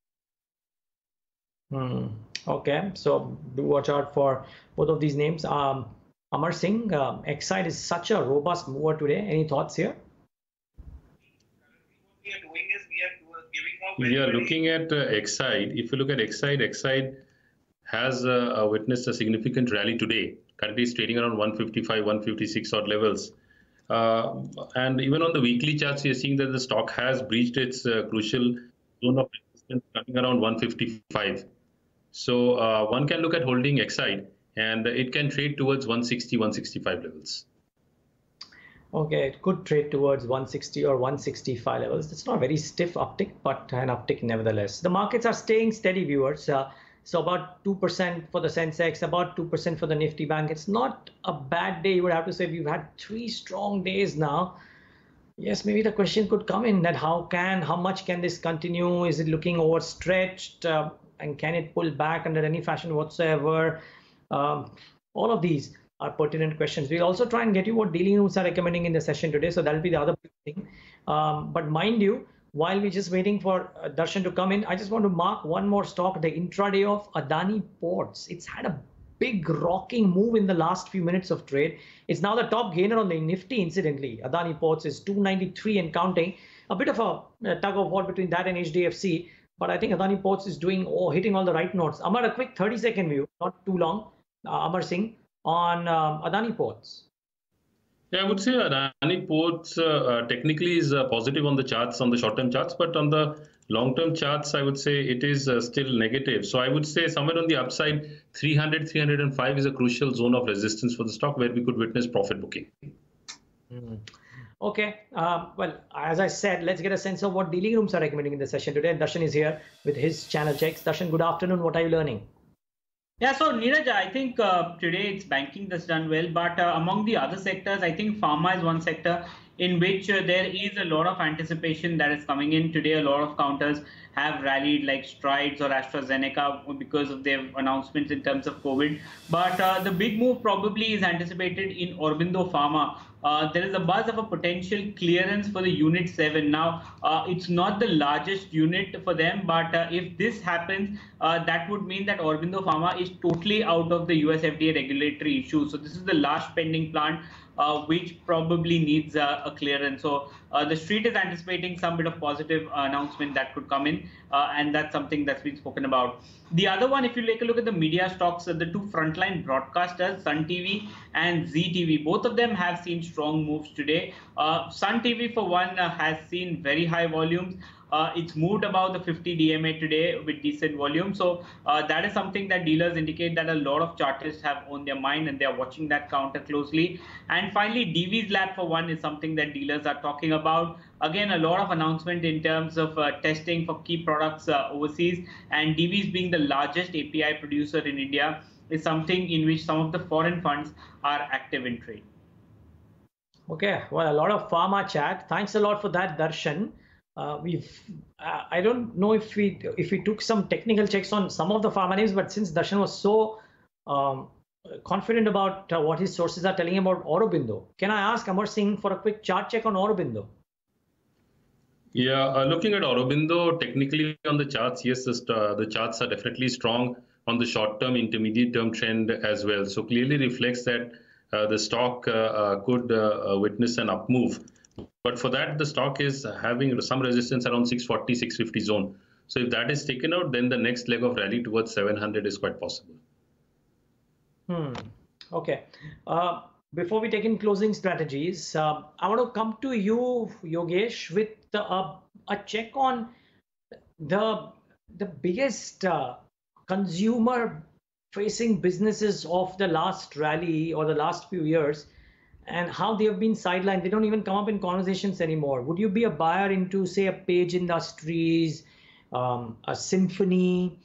Okay, so do watch out for both of these names. Amar Singh, Exide is such a robust mover today. Any thoughts here? What we are doing is we are looking at Exide. If you look at Exide, Exide has witnessed a significant rally today. Currently, it's trading around 155, 156 odd levels. And even on the weekly charts, you're seeing that the stock has breached its crucial zone of resistance, coming around 155. So one can look at holding Exide, and it can trade towards 160, 165 levels. Okay, it could trade towards 160 or 165 levels. It's not a very stiff uptick, but an uptick nevertheless. The markets are staying steady, viewers. So about 2% for the Sensex, about 2% for the Nifty Bank. It's not a bad day, you would have to say. We've had three strong days now. Yes, maybe the question could come in that how much can this continue? Is it looking overstretched? And can it pull back under any fashion whatsoever? All of these are pertinent questions. We'll also try and get you what daily news are recommending in the session today. So that'll be the other thing. But mind you, while we're just waiting for Darshan to come in, I just want to mark one more stock, the intraday of Adani Ports. It's had a big rocking move in the last few minutes of trade. It's now the top gainer on the Nifty, incidentally. Adani Ports is 293 and counting. A bit of a tug of war between that and HDFC. But I think Adani Ports is doing hitting all the right notes. Amar, a quick 30-second view, not too long. Amar Singh on Adani Ports. Yeah, I would say Adani Ports technically is positive on the charts, on the short-term charts, but on the long-term charts, I would say it is still negative. So I would say somewhere on the upside, 300, 305 is a crucial zone of resistance for the stock where we could witness profit booking. Okay, well, as I said, let's get a sense of what dealing rooms are recommending in the session today. And Darshan is here with his channel checks. Darshan, good afternoon. What are you learning? Yeah, so Neeraj, I think today it's banking that's done well. But among the other sectors, I think pharma is one sector in which there is a lot of anticipation that is coming in. Today, a lot of counters have rallied like Strides or AstraZeneca because of their announcements in terms of COVID. But the big move probably is anticipated in Aurobindo Pharma. There is a buzz of a potential clearance for the Unit 7. Now, it's not the largest unit for them, but if this happens, that would mean that Aurobindo Pharma is totally out of the US FDA regulatory issue. So this is the last pending plant which probably needs a clearance. So the street is anticipating some bit of positive announcement that could come in, and that's something that's been spoken about. The other one, if you take a look at the media stocks, the two frontline broadcasters, Sun TV and ZTV, both of them have seen strong moves today. Sun TV, for one, has seen very high volumes. It's moved above the 50 DMA today with decent volume. So that is something that dealers indicate that a lot of chartists have on their mind and they are watching that counter closely. And finally, DV's Lab for one is something that dealers are talking about. Again, a lot of announcement in terms of testing for key products overseas, and DV's being the largest API producer in India is something in which some of the foreign funds are active in trade. Okay, well, a lot of pharma chat. Thanks a lot for that, Darshan. I don't know if we took some technical checks on some of the pharma names, but since Darshan was so confident about what his sources are telling him about Aurobindo, can I ask Amar Singh for a quick chart check on Aurobindo? Yeah, looking at Aurobindo, technically on the charts, yes, the charts are definitely strong on the short-term, intermediate-term trend as well. So clearly reflects that the stock could witness an up move. But for that, the stock is having some resistance around 640, 650 zone. So if that is taken out, then the next leg of rally towards 700 is quite possible. Okay. Before we take in closing strategies, I want to come to you, Yogesh, with a check on the biggest consumer-facing businesses of the last rally or the last few years, and how they have been sidelined. They don't even come up in conversations anymore. Would you be a buyer into, say, a Page Industries, a Symphony,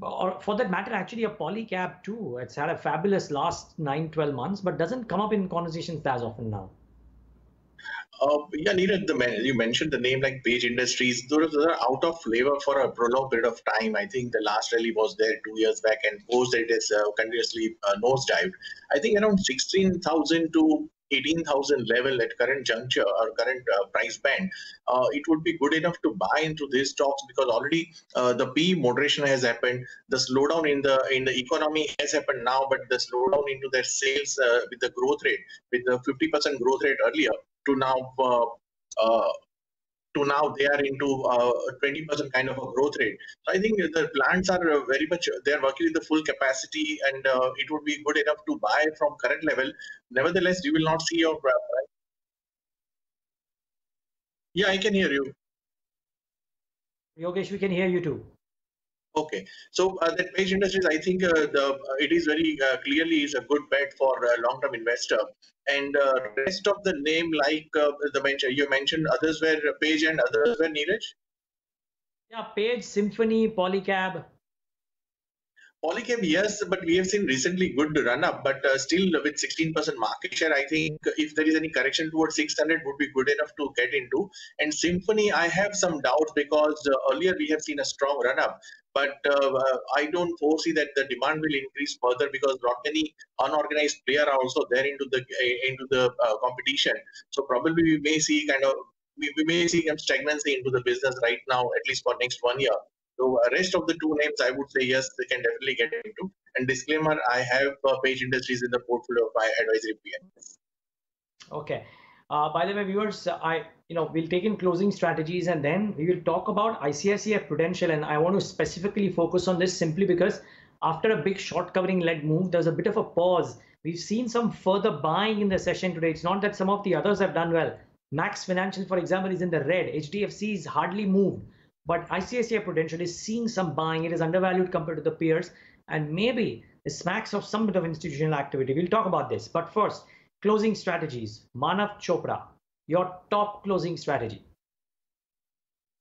or for that matter, actually a Polycab too? It's had a fabulous last 9, 12 months, but doesn't come up in conversations as often now. Yeah, Neeraj, you mentioned the name like Page Industries. Those are out of flavor for a prolonged period of time. I think the last rally was there 2 years back, and post it is continuously nosedived. I think around 16,000 to 18,000 level at current juncture or current price band, it would be good enough to buy into these stocks, because already the PE moderation has happened, the slowdown in the economy has happened now, but the slowdown into their sales with the growth rate, with the 50% growth rate earlier, to now they are into 20% kind of a growth rate. So I think the plants are very much, they're working with the full capacity, and it would be good enough to buy from current level. Nevertheless, you will not see your... Yeah, I can hear you. Yogesh, we can hear you too. Okay, so that Page Industries, I think it is very clearly is a good bet for a long-term investor. And rest of the name, like the venture you mentioned, others were Page and others were Neeraj. Yeah, Page, Symphony, Polycab. Polycab, yes, but we have seen recently good run-up, but still with 16% market share, I think if there is any correction towards 600 would be good enough to get into. And Symphony, I have some doubts, because earlier we have seen a strong run-up, but I don't foresee that the demand will increase further, because not many unorganized players are also there into the competition. So probably we may see some stagnancy into the business right now, at least for next 1 year. So rest of the two names, I would say, yes, they can definitely get into. And disclaimer, I have Page Industries in the portfolio of my advisory PM. Okay. By the way, viewers, we'll take in closing strategies, and then we will talk about ICICI Prudential. And I want to specifically focus on this simply because after a big short covering led move, there's a bit of a pause. We've seen some further buying in the session today. It's not that some of the others have done well. Max Financial, for example, is in the red. HDFC is hardly moved. But ICICI Prudential is seeing some buying. It is undervalued compared to the peers, and maybe it smacks of some bit of institutional activity. We'll talk about this. But first, closing strategies. Manav Chopra, your top closing strategy.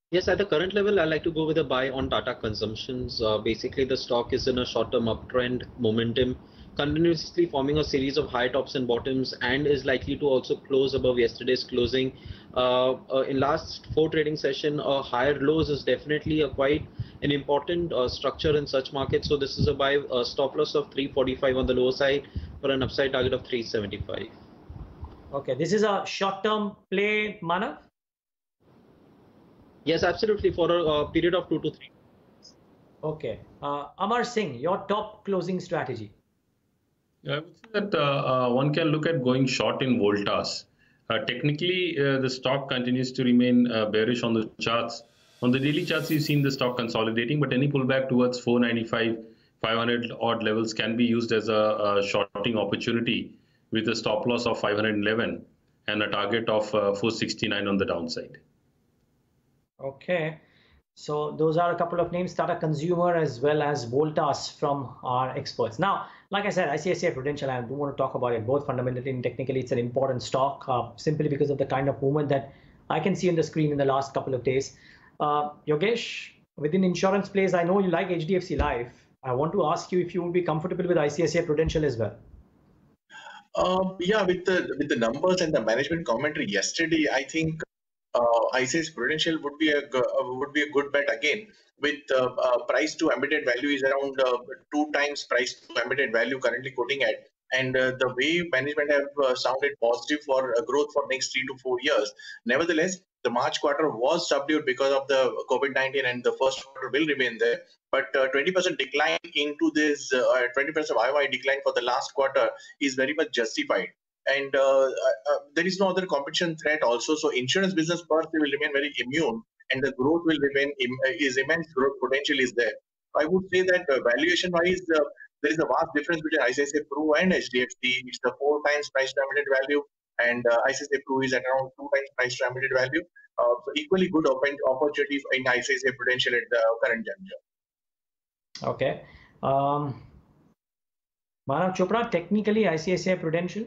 Yes, at the current level, I like to go with a buy on Tata Consumptions. Basically, the stock is in a short-term uptrend momentum, continuously forming a series of high tops and bottoms, and is likely to also close above yesterday's closing. In last 4 trading session, higher lows is definitely quite an important structure in such markets. So this is a buy, stop loss of 345 on the lower side for an upside target of 375. Okay, this is a short-term play, Manav? Yes, absolutely, for a period of 2 to 3. Okay, Amar Singh, your top closing strategy. I would say that one can look at going short in Voltas. Technically, the stock continues to remain bearish on the charts. On the daily charts, you've seen the stock consolidating, but any pullback towards 495, 500 odd levels can be used as a shorting opportunity, with a stop loss of 511 and a target of 469 on the downside. Okay. So those are a couple of names, Tata Consumer as well as Voltas, from our experts. Now, like I said, ICICI Prudential, I do want to talk about it both fundamentally and technically. It's an important stock simply because of the kind of movement that I can see on the screen in the last couple of days. Yogesh, within insurance plays, I know you like HDFC Life. I want to ask you if you would be comfortable with ICICI Prudential as well. Yeah, with the numbers and the management commentary yesterday, I think ICICI Prudential would be a good bet again, with price to embedded value is around 2 times price to embedded value currently quoting at, and the way management have sounded positive for growth for next 3 to 4 years. Nevertheless, the March quarter was subdued because of the COVID-19, and the first quarter will remain there. But 20% decline into this 20% YoY decline for the last quarter is very much justified. And there is no other competition threat also. So insurance business per se will remain very immune, and the growth will remain, immense growth potential is there. I would say that valuation wise, there is a vast difference between ICICI Pru and HDFC. It's the 4 times price to embedded value, and ICICI Pru is at around 2 times price to embedded value. So equally good opportunities in ICICI Prudential at the current juncture. Okay. Manav Chopra, technically ICICI Prudential?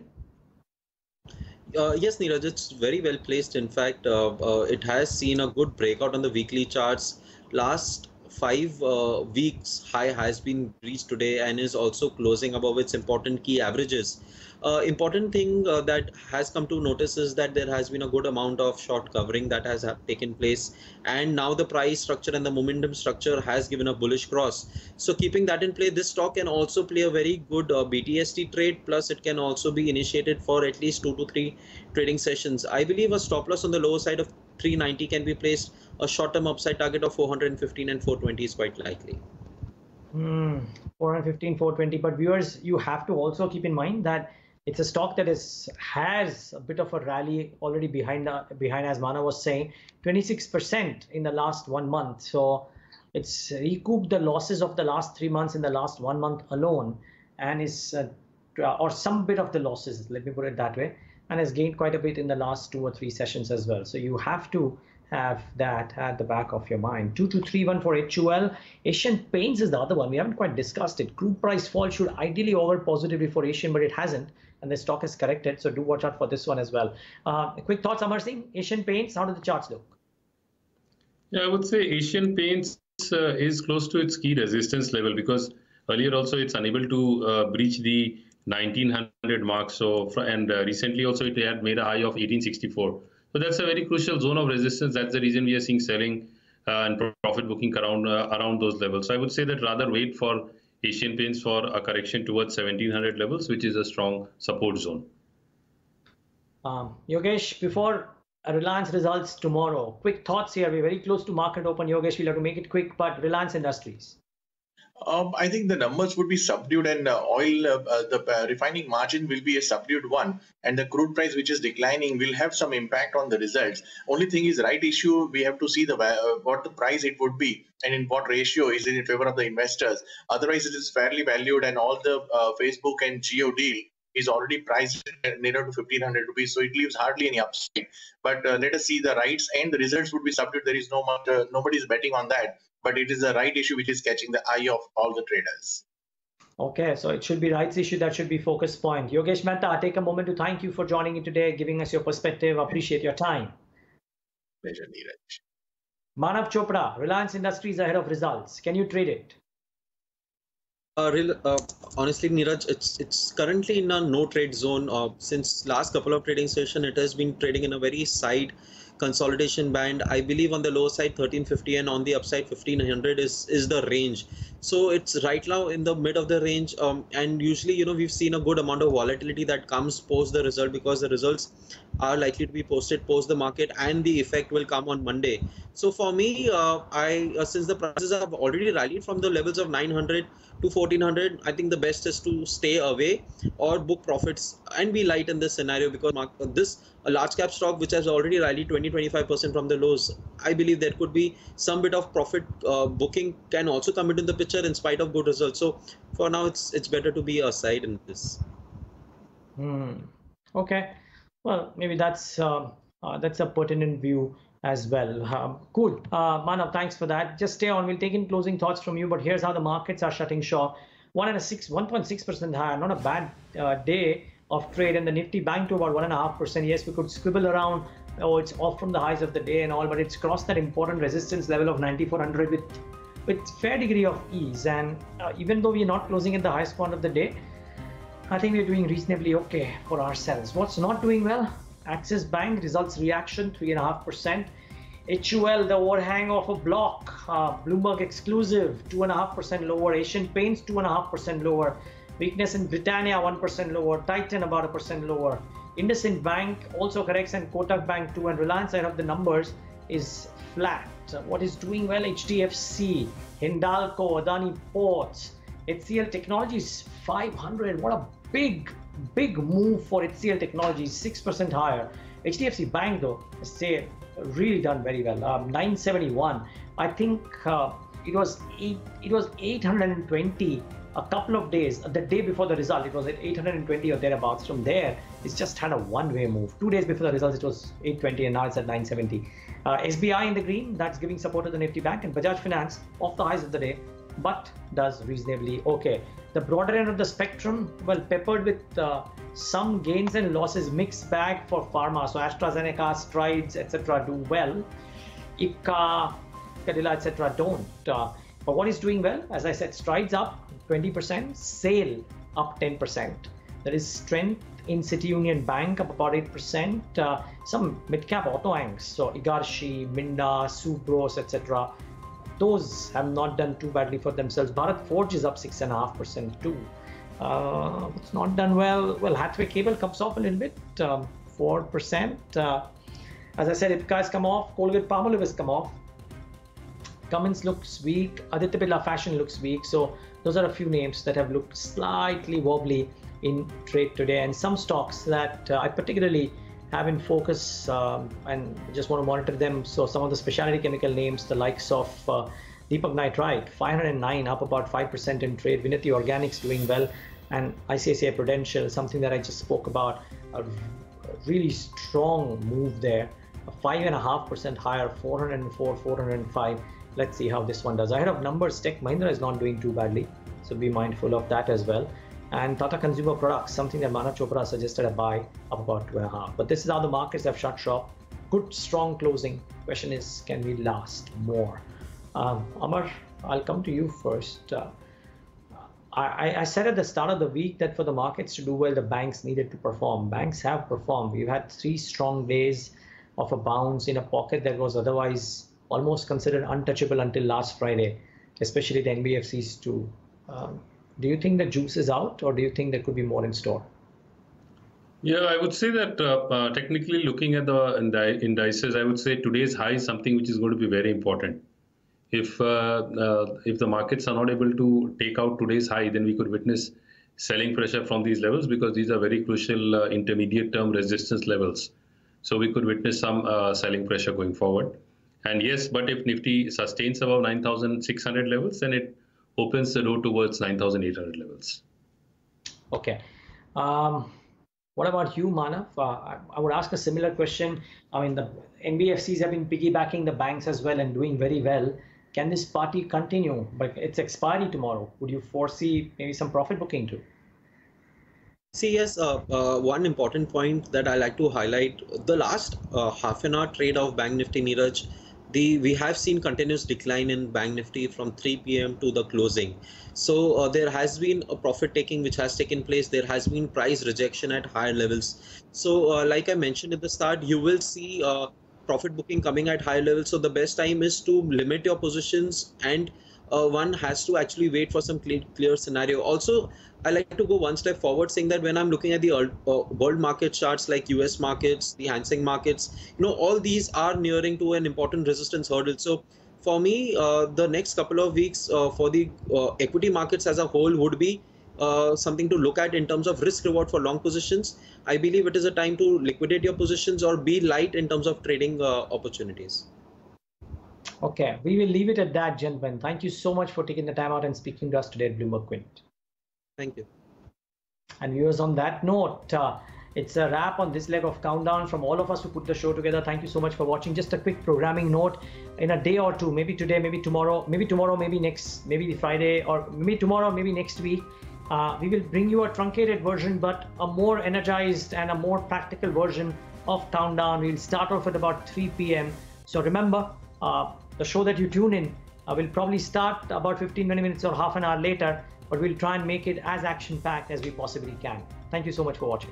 Yes, Neeraj, it's very well placed. In fact, it has seen a good breakout on the weekly charts. Last 5 weeks high has been breached today and is also closing above its important key averages. Important thing that has come to notice is that there has been a good amount of short covering that has taken place, and now the price structure and the momentum structure has given a bullish cross. So keeping that in play, this stock can also play a very good BTST trade, plus it can also be initiated for at least 2 to 3 trading sessions. I believe a stop loss on the lower side of 390 can be placed. A short-term upside target of 415 and 420 is quite likely. 415, 420. But viewers, you have to also keep in mind that it's a stock that has a bit of a rally already behind, as Manav was saying, 26% in the last 1 month. So it's recouped the losses of the last 3 months in the last 1 month alone, and is or some bit of the losses, let me put it that way, and has gained quite a bit in the last 2 or 3 sessions as well. So you have to have that at the back of your mind. 2231 for HUL. Asian Paints is the other one. We haven't quite discussed it. Crude price fall should ideally over positively for Asian, but it hasn't, and the stock has corrected. So do watch out for this one as well. Quick thoughts, Amar Singh. Asian Paints, how do the charts look? Yeah, I would say Asian Paints is close to its key resistance level, because earlier also it's unable to breach the 1900 mark. So and recently also it had made a high of 1864. So that's a very crucial zone of resistance. That's the reason we are seeing selling and profit booking around those levels. So I would say that rather wait for Asian Paints for a correction towards 1700 levels, which is a strong support zone. Yogesh, before Reliance results tomorrow, quick thoughts here. We're very close to market open. Yogesh, we'll have to make it quick, but Reliance Industries. I think the numbers would be subdued, and oil, the refining margin will be a subdued one, and the crude price, which is declining, will have some impact on the results. Only thing is right issue, we have to see the what the price it would be and in what ratio is it in favor of the investors. Otherwise, it is fairly valued, and all the Facebook and Jio deal is already priced nearer to 1,500 rupees, so it leaves hardly any upside. But let us see the rights, and the results would be subdued. There is no much, nobody is betting on that. But it is the right issue which is catching the eye of all the traders. Okay, so it should be rights issue that should be focus point. Yogesh Mehta, I take a moment to thank you for joining in today, giving us your perspective. Appreciate your time. Pleasure, Neeraj. Manav Chopra, Reliance Industries ahead of results. Can you trade it? Honestly, Neeraj, it's currently in a no-trade zone. Since last couple of trading sessions, it has been trading in a very side consolidation band. I believe on the low side 1350 and on the upside 1500 is the range. So it's right now in the mid of the range, and usually, you know, we've seen a good amount of volatility that comes post the result, because the results are likely to be posted post the market and the effect will come on Monday. So for me, since the prices have already rallied from the levels of 900 to 1400, I think the best is to stay away or book profits and be light in this scenario, because a large cap stock which has already rallied 20-25% from the lows, I believe there could be some bit of profit booking can also come into the picture in spite of good results. So for now, it's better to be aside in this. Okay, well, maybe that's a pertinent view as well. Cool. Manav, thanks for that. Just stay on. We'll take in closing thoughts from you, but here's how the markets are shutting short. 1.6% higher, not a bad day of trade, and the Nifty Bank to about 1.5%. Yes, we could scribble around, oh, it's off from the highs of the day and all, but it's crossed that important resistance level of 9,400 with fair degree of ease. And even though we're not closing at the highest point of the day, I think we're doing reasonably okay for ourselves. What's not doing well? Axis Bank results reaction, 3.5%. HUL, the overhang of a block, Bloomberg exclusive, 2.5% lower. Asian Paints, 2.5% lower. Weakness in Britannia, 1% lower. Titan, about 1% lower. IndusInd Bank also corrects, and Kotak Bank too, and Reliance side of the numbers is flat. What is doing well? HDFC, Hindalco, Adani Ports, HCL Technologies 500. What a big move for HCL Technologies, 6% higher. HDFC Bank though, say, really done very well. 971. I think it was 820. A couple of days, the day before the result, it was at 820 or thereabouts. From there, it's just had a one-way move. 2 days before the results, it was 820, and now it's at 970. SBI in the green, that's giving support to the Nifty Bank, and Bajaj Finance off the highs of the day, but does reasonably okay. The broader end of the spectrum, well, peppered with some gains and losses, mixed bag for pharma. So AstraZeneca, Strides, etc. do well. IPCA Cadilla, etc. don't. But what is doing well? As I said, Strides up 20%, Sale up 10%. There is strength in City Union Bank up about 8%. Some mid-cap auto banks, so Igarshi, Minda, Subros, etc. Those have not done too badly for themselves. Bharat Forge is up 6.5% too. It's not done well. Well, Hathaway Cable comes off a little bit, 4%. As I said, Ipca has come off. Colgate-Palmolive has come off. Cummins looks weak. Aditya Birla Fashion looks weak. So those are a few names that have looked slightly wobbly in trade today, and some stocks that I particularly have in focus and just want to monitor them. So some of the specialty chemical names, the likes of Deepak Nitrite, 509 up about 5% in trade. Vinati Organics doing well, and ICICI Prudential, something that I just spoke about, a really strong move there, 5.5% higher, 404, 405. Let's see how this one does. Ahead of numbers, Tech Mahindra is not doing too badly, so be mindful of that as well. And Tata Consumer Products, something that Manav Chopra suggested a buy of about 2.5. But this is how the markets have shut shop. Good, strong closing. Question is, can we last more? Amar, I'll come to you first. I said at the start of the week that for the markets to do well, the banks needed to perform. Banks have performed. We've had three strong days of a bounce in a pocket that was otherwise almost considered untouchable until last Friday, especially the NBFCs too. Do you think the juice is out, or do you think there could be more in store? Yeah, I would say that technically looking at the indices, I would say today's high is something which is going to be very important. If the markets are not able to take out today's high, then we could witness selling pressure from these levels, because these are very crucial intermediate-term resistance levels. So we could witness some selling pressure going forward. And yes, but if Nifty sustains above 9,600 levels, then it opens the door towards 9,800 levels. Okay. What about you, Manav? I would ask a similar question. I mean, the NBFCs have been piggybacking the banks as well and doing very well. Can this party continue? But it's expiry tomorrow. Would you foresee maybe some profit booking too? See, yes, one important point that I like to highlight, the last half an hour trade of Bank Nifty, Neeraj, we have seen continuous decline in Bank Nifty from 3 p.m. to the closing. So there has been a profit taking which has taken place. There has been price rejection at higher levels. So like I mentioned at the start, you will see profit booking coming at higher levels. So the best time is to limit your positions, and one has to actually wait for some clear scenario. Also, I like to go one step forward, saying that when I'm looking at the world market charts, like US markets, the Hang Seng markets, you know, all these are nearing to an important resistance hurdle. So for me, the next couple of weeks for the equity markets as a whole would be something to look at in terms of risk reward for long positions. I believe it is a time to liquidate your positions or be light in terms of trading opportunities. Okay, we will leave it at that, gentlemen. Thank you so much for taking the time out and speaking to us today at Bloomberg Quint. Thank you. And viewers, on that note, it's a wrap on this leg of Countdown from all of us who put the show together. Thank you so much for watching. Just a quick programming note. In a day or two, maybe today, maybe tomorrow, maybe Friday, or maybe tomorrow, maybe next week, we will bring you a truncated version, but a more energized and a more practical version of Countdown. We'll start off at about 3 p.m. So remember, the show that you tune in will probably start about 15-20 minutes or half an hour later, but we'll try and make it as action-packed as we possibly can. Thank you so much for watching.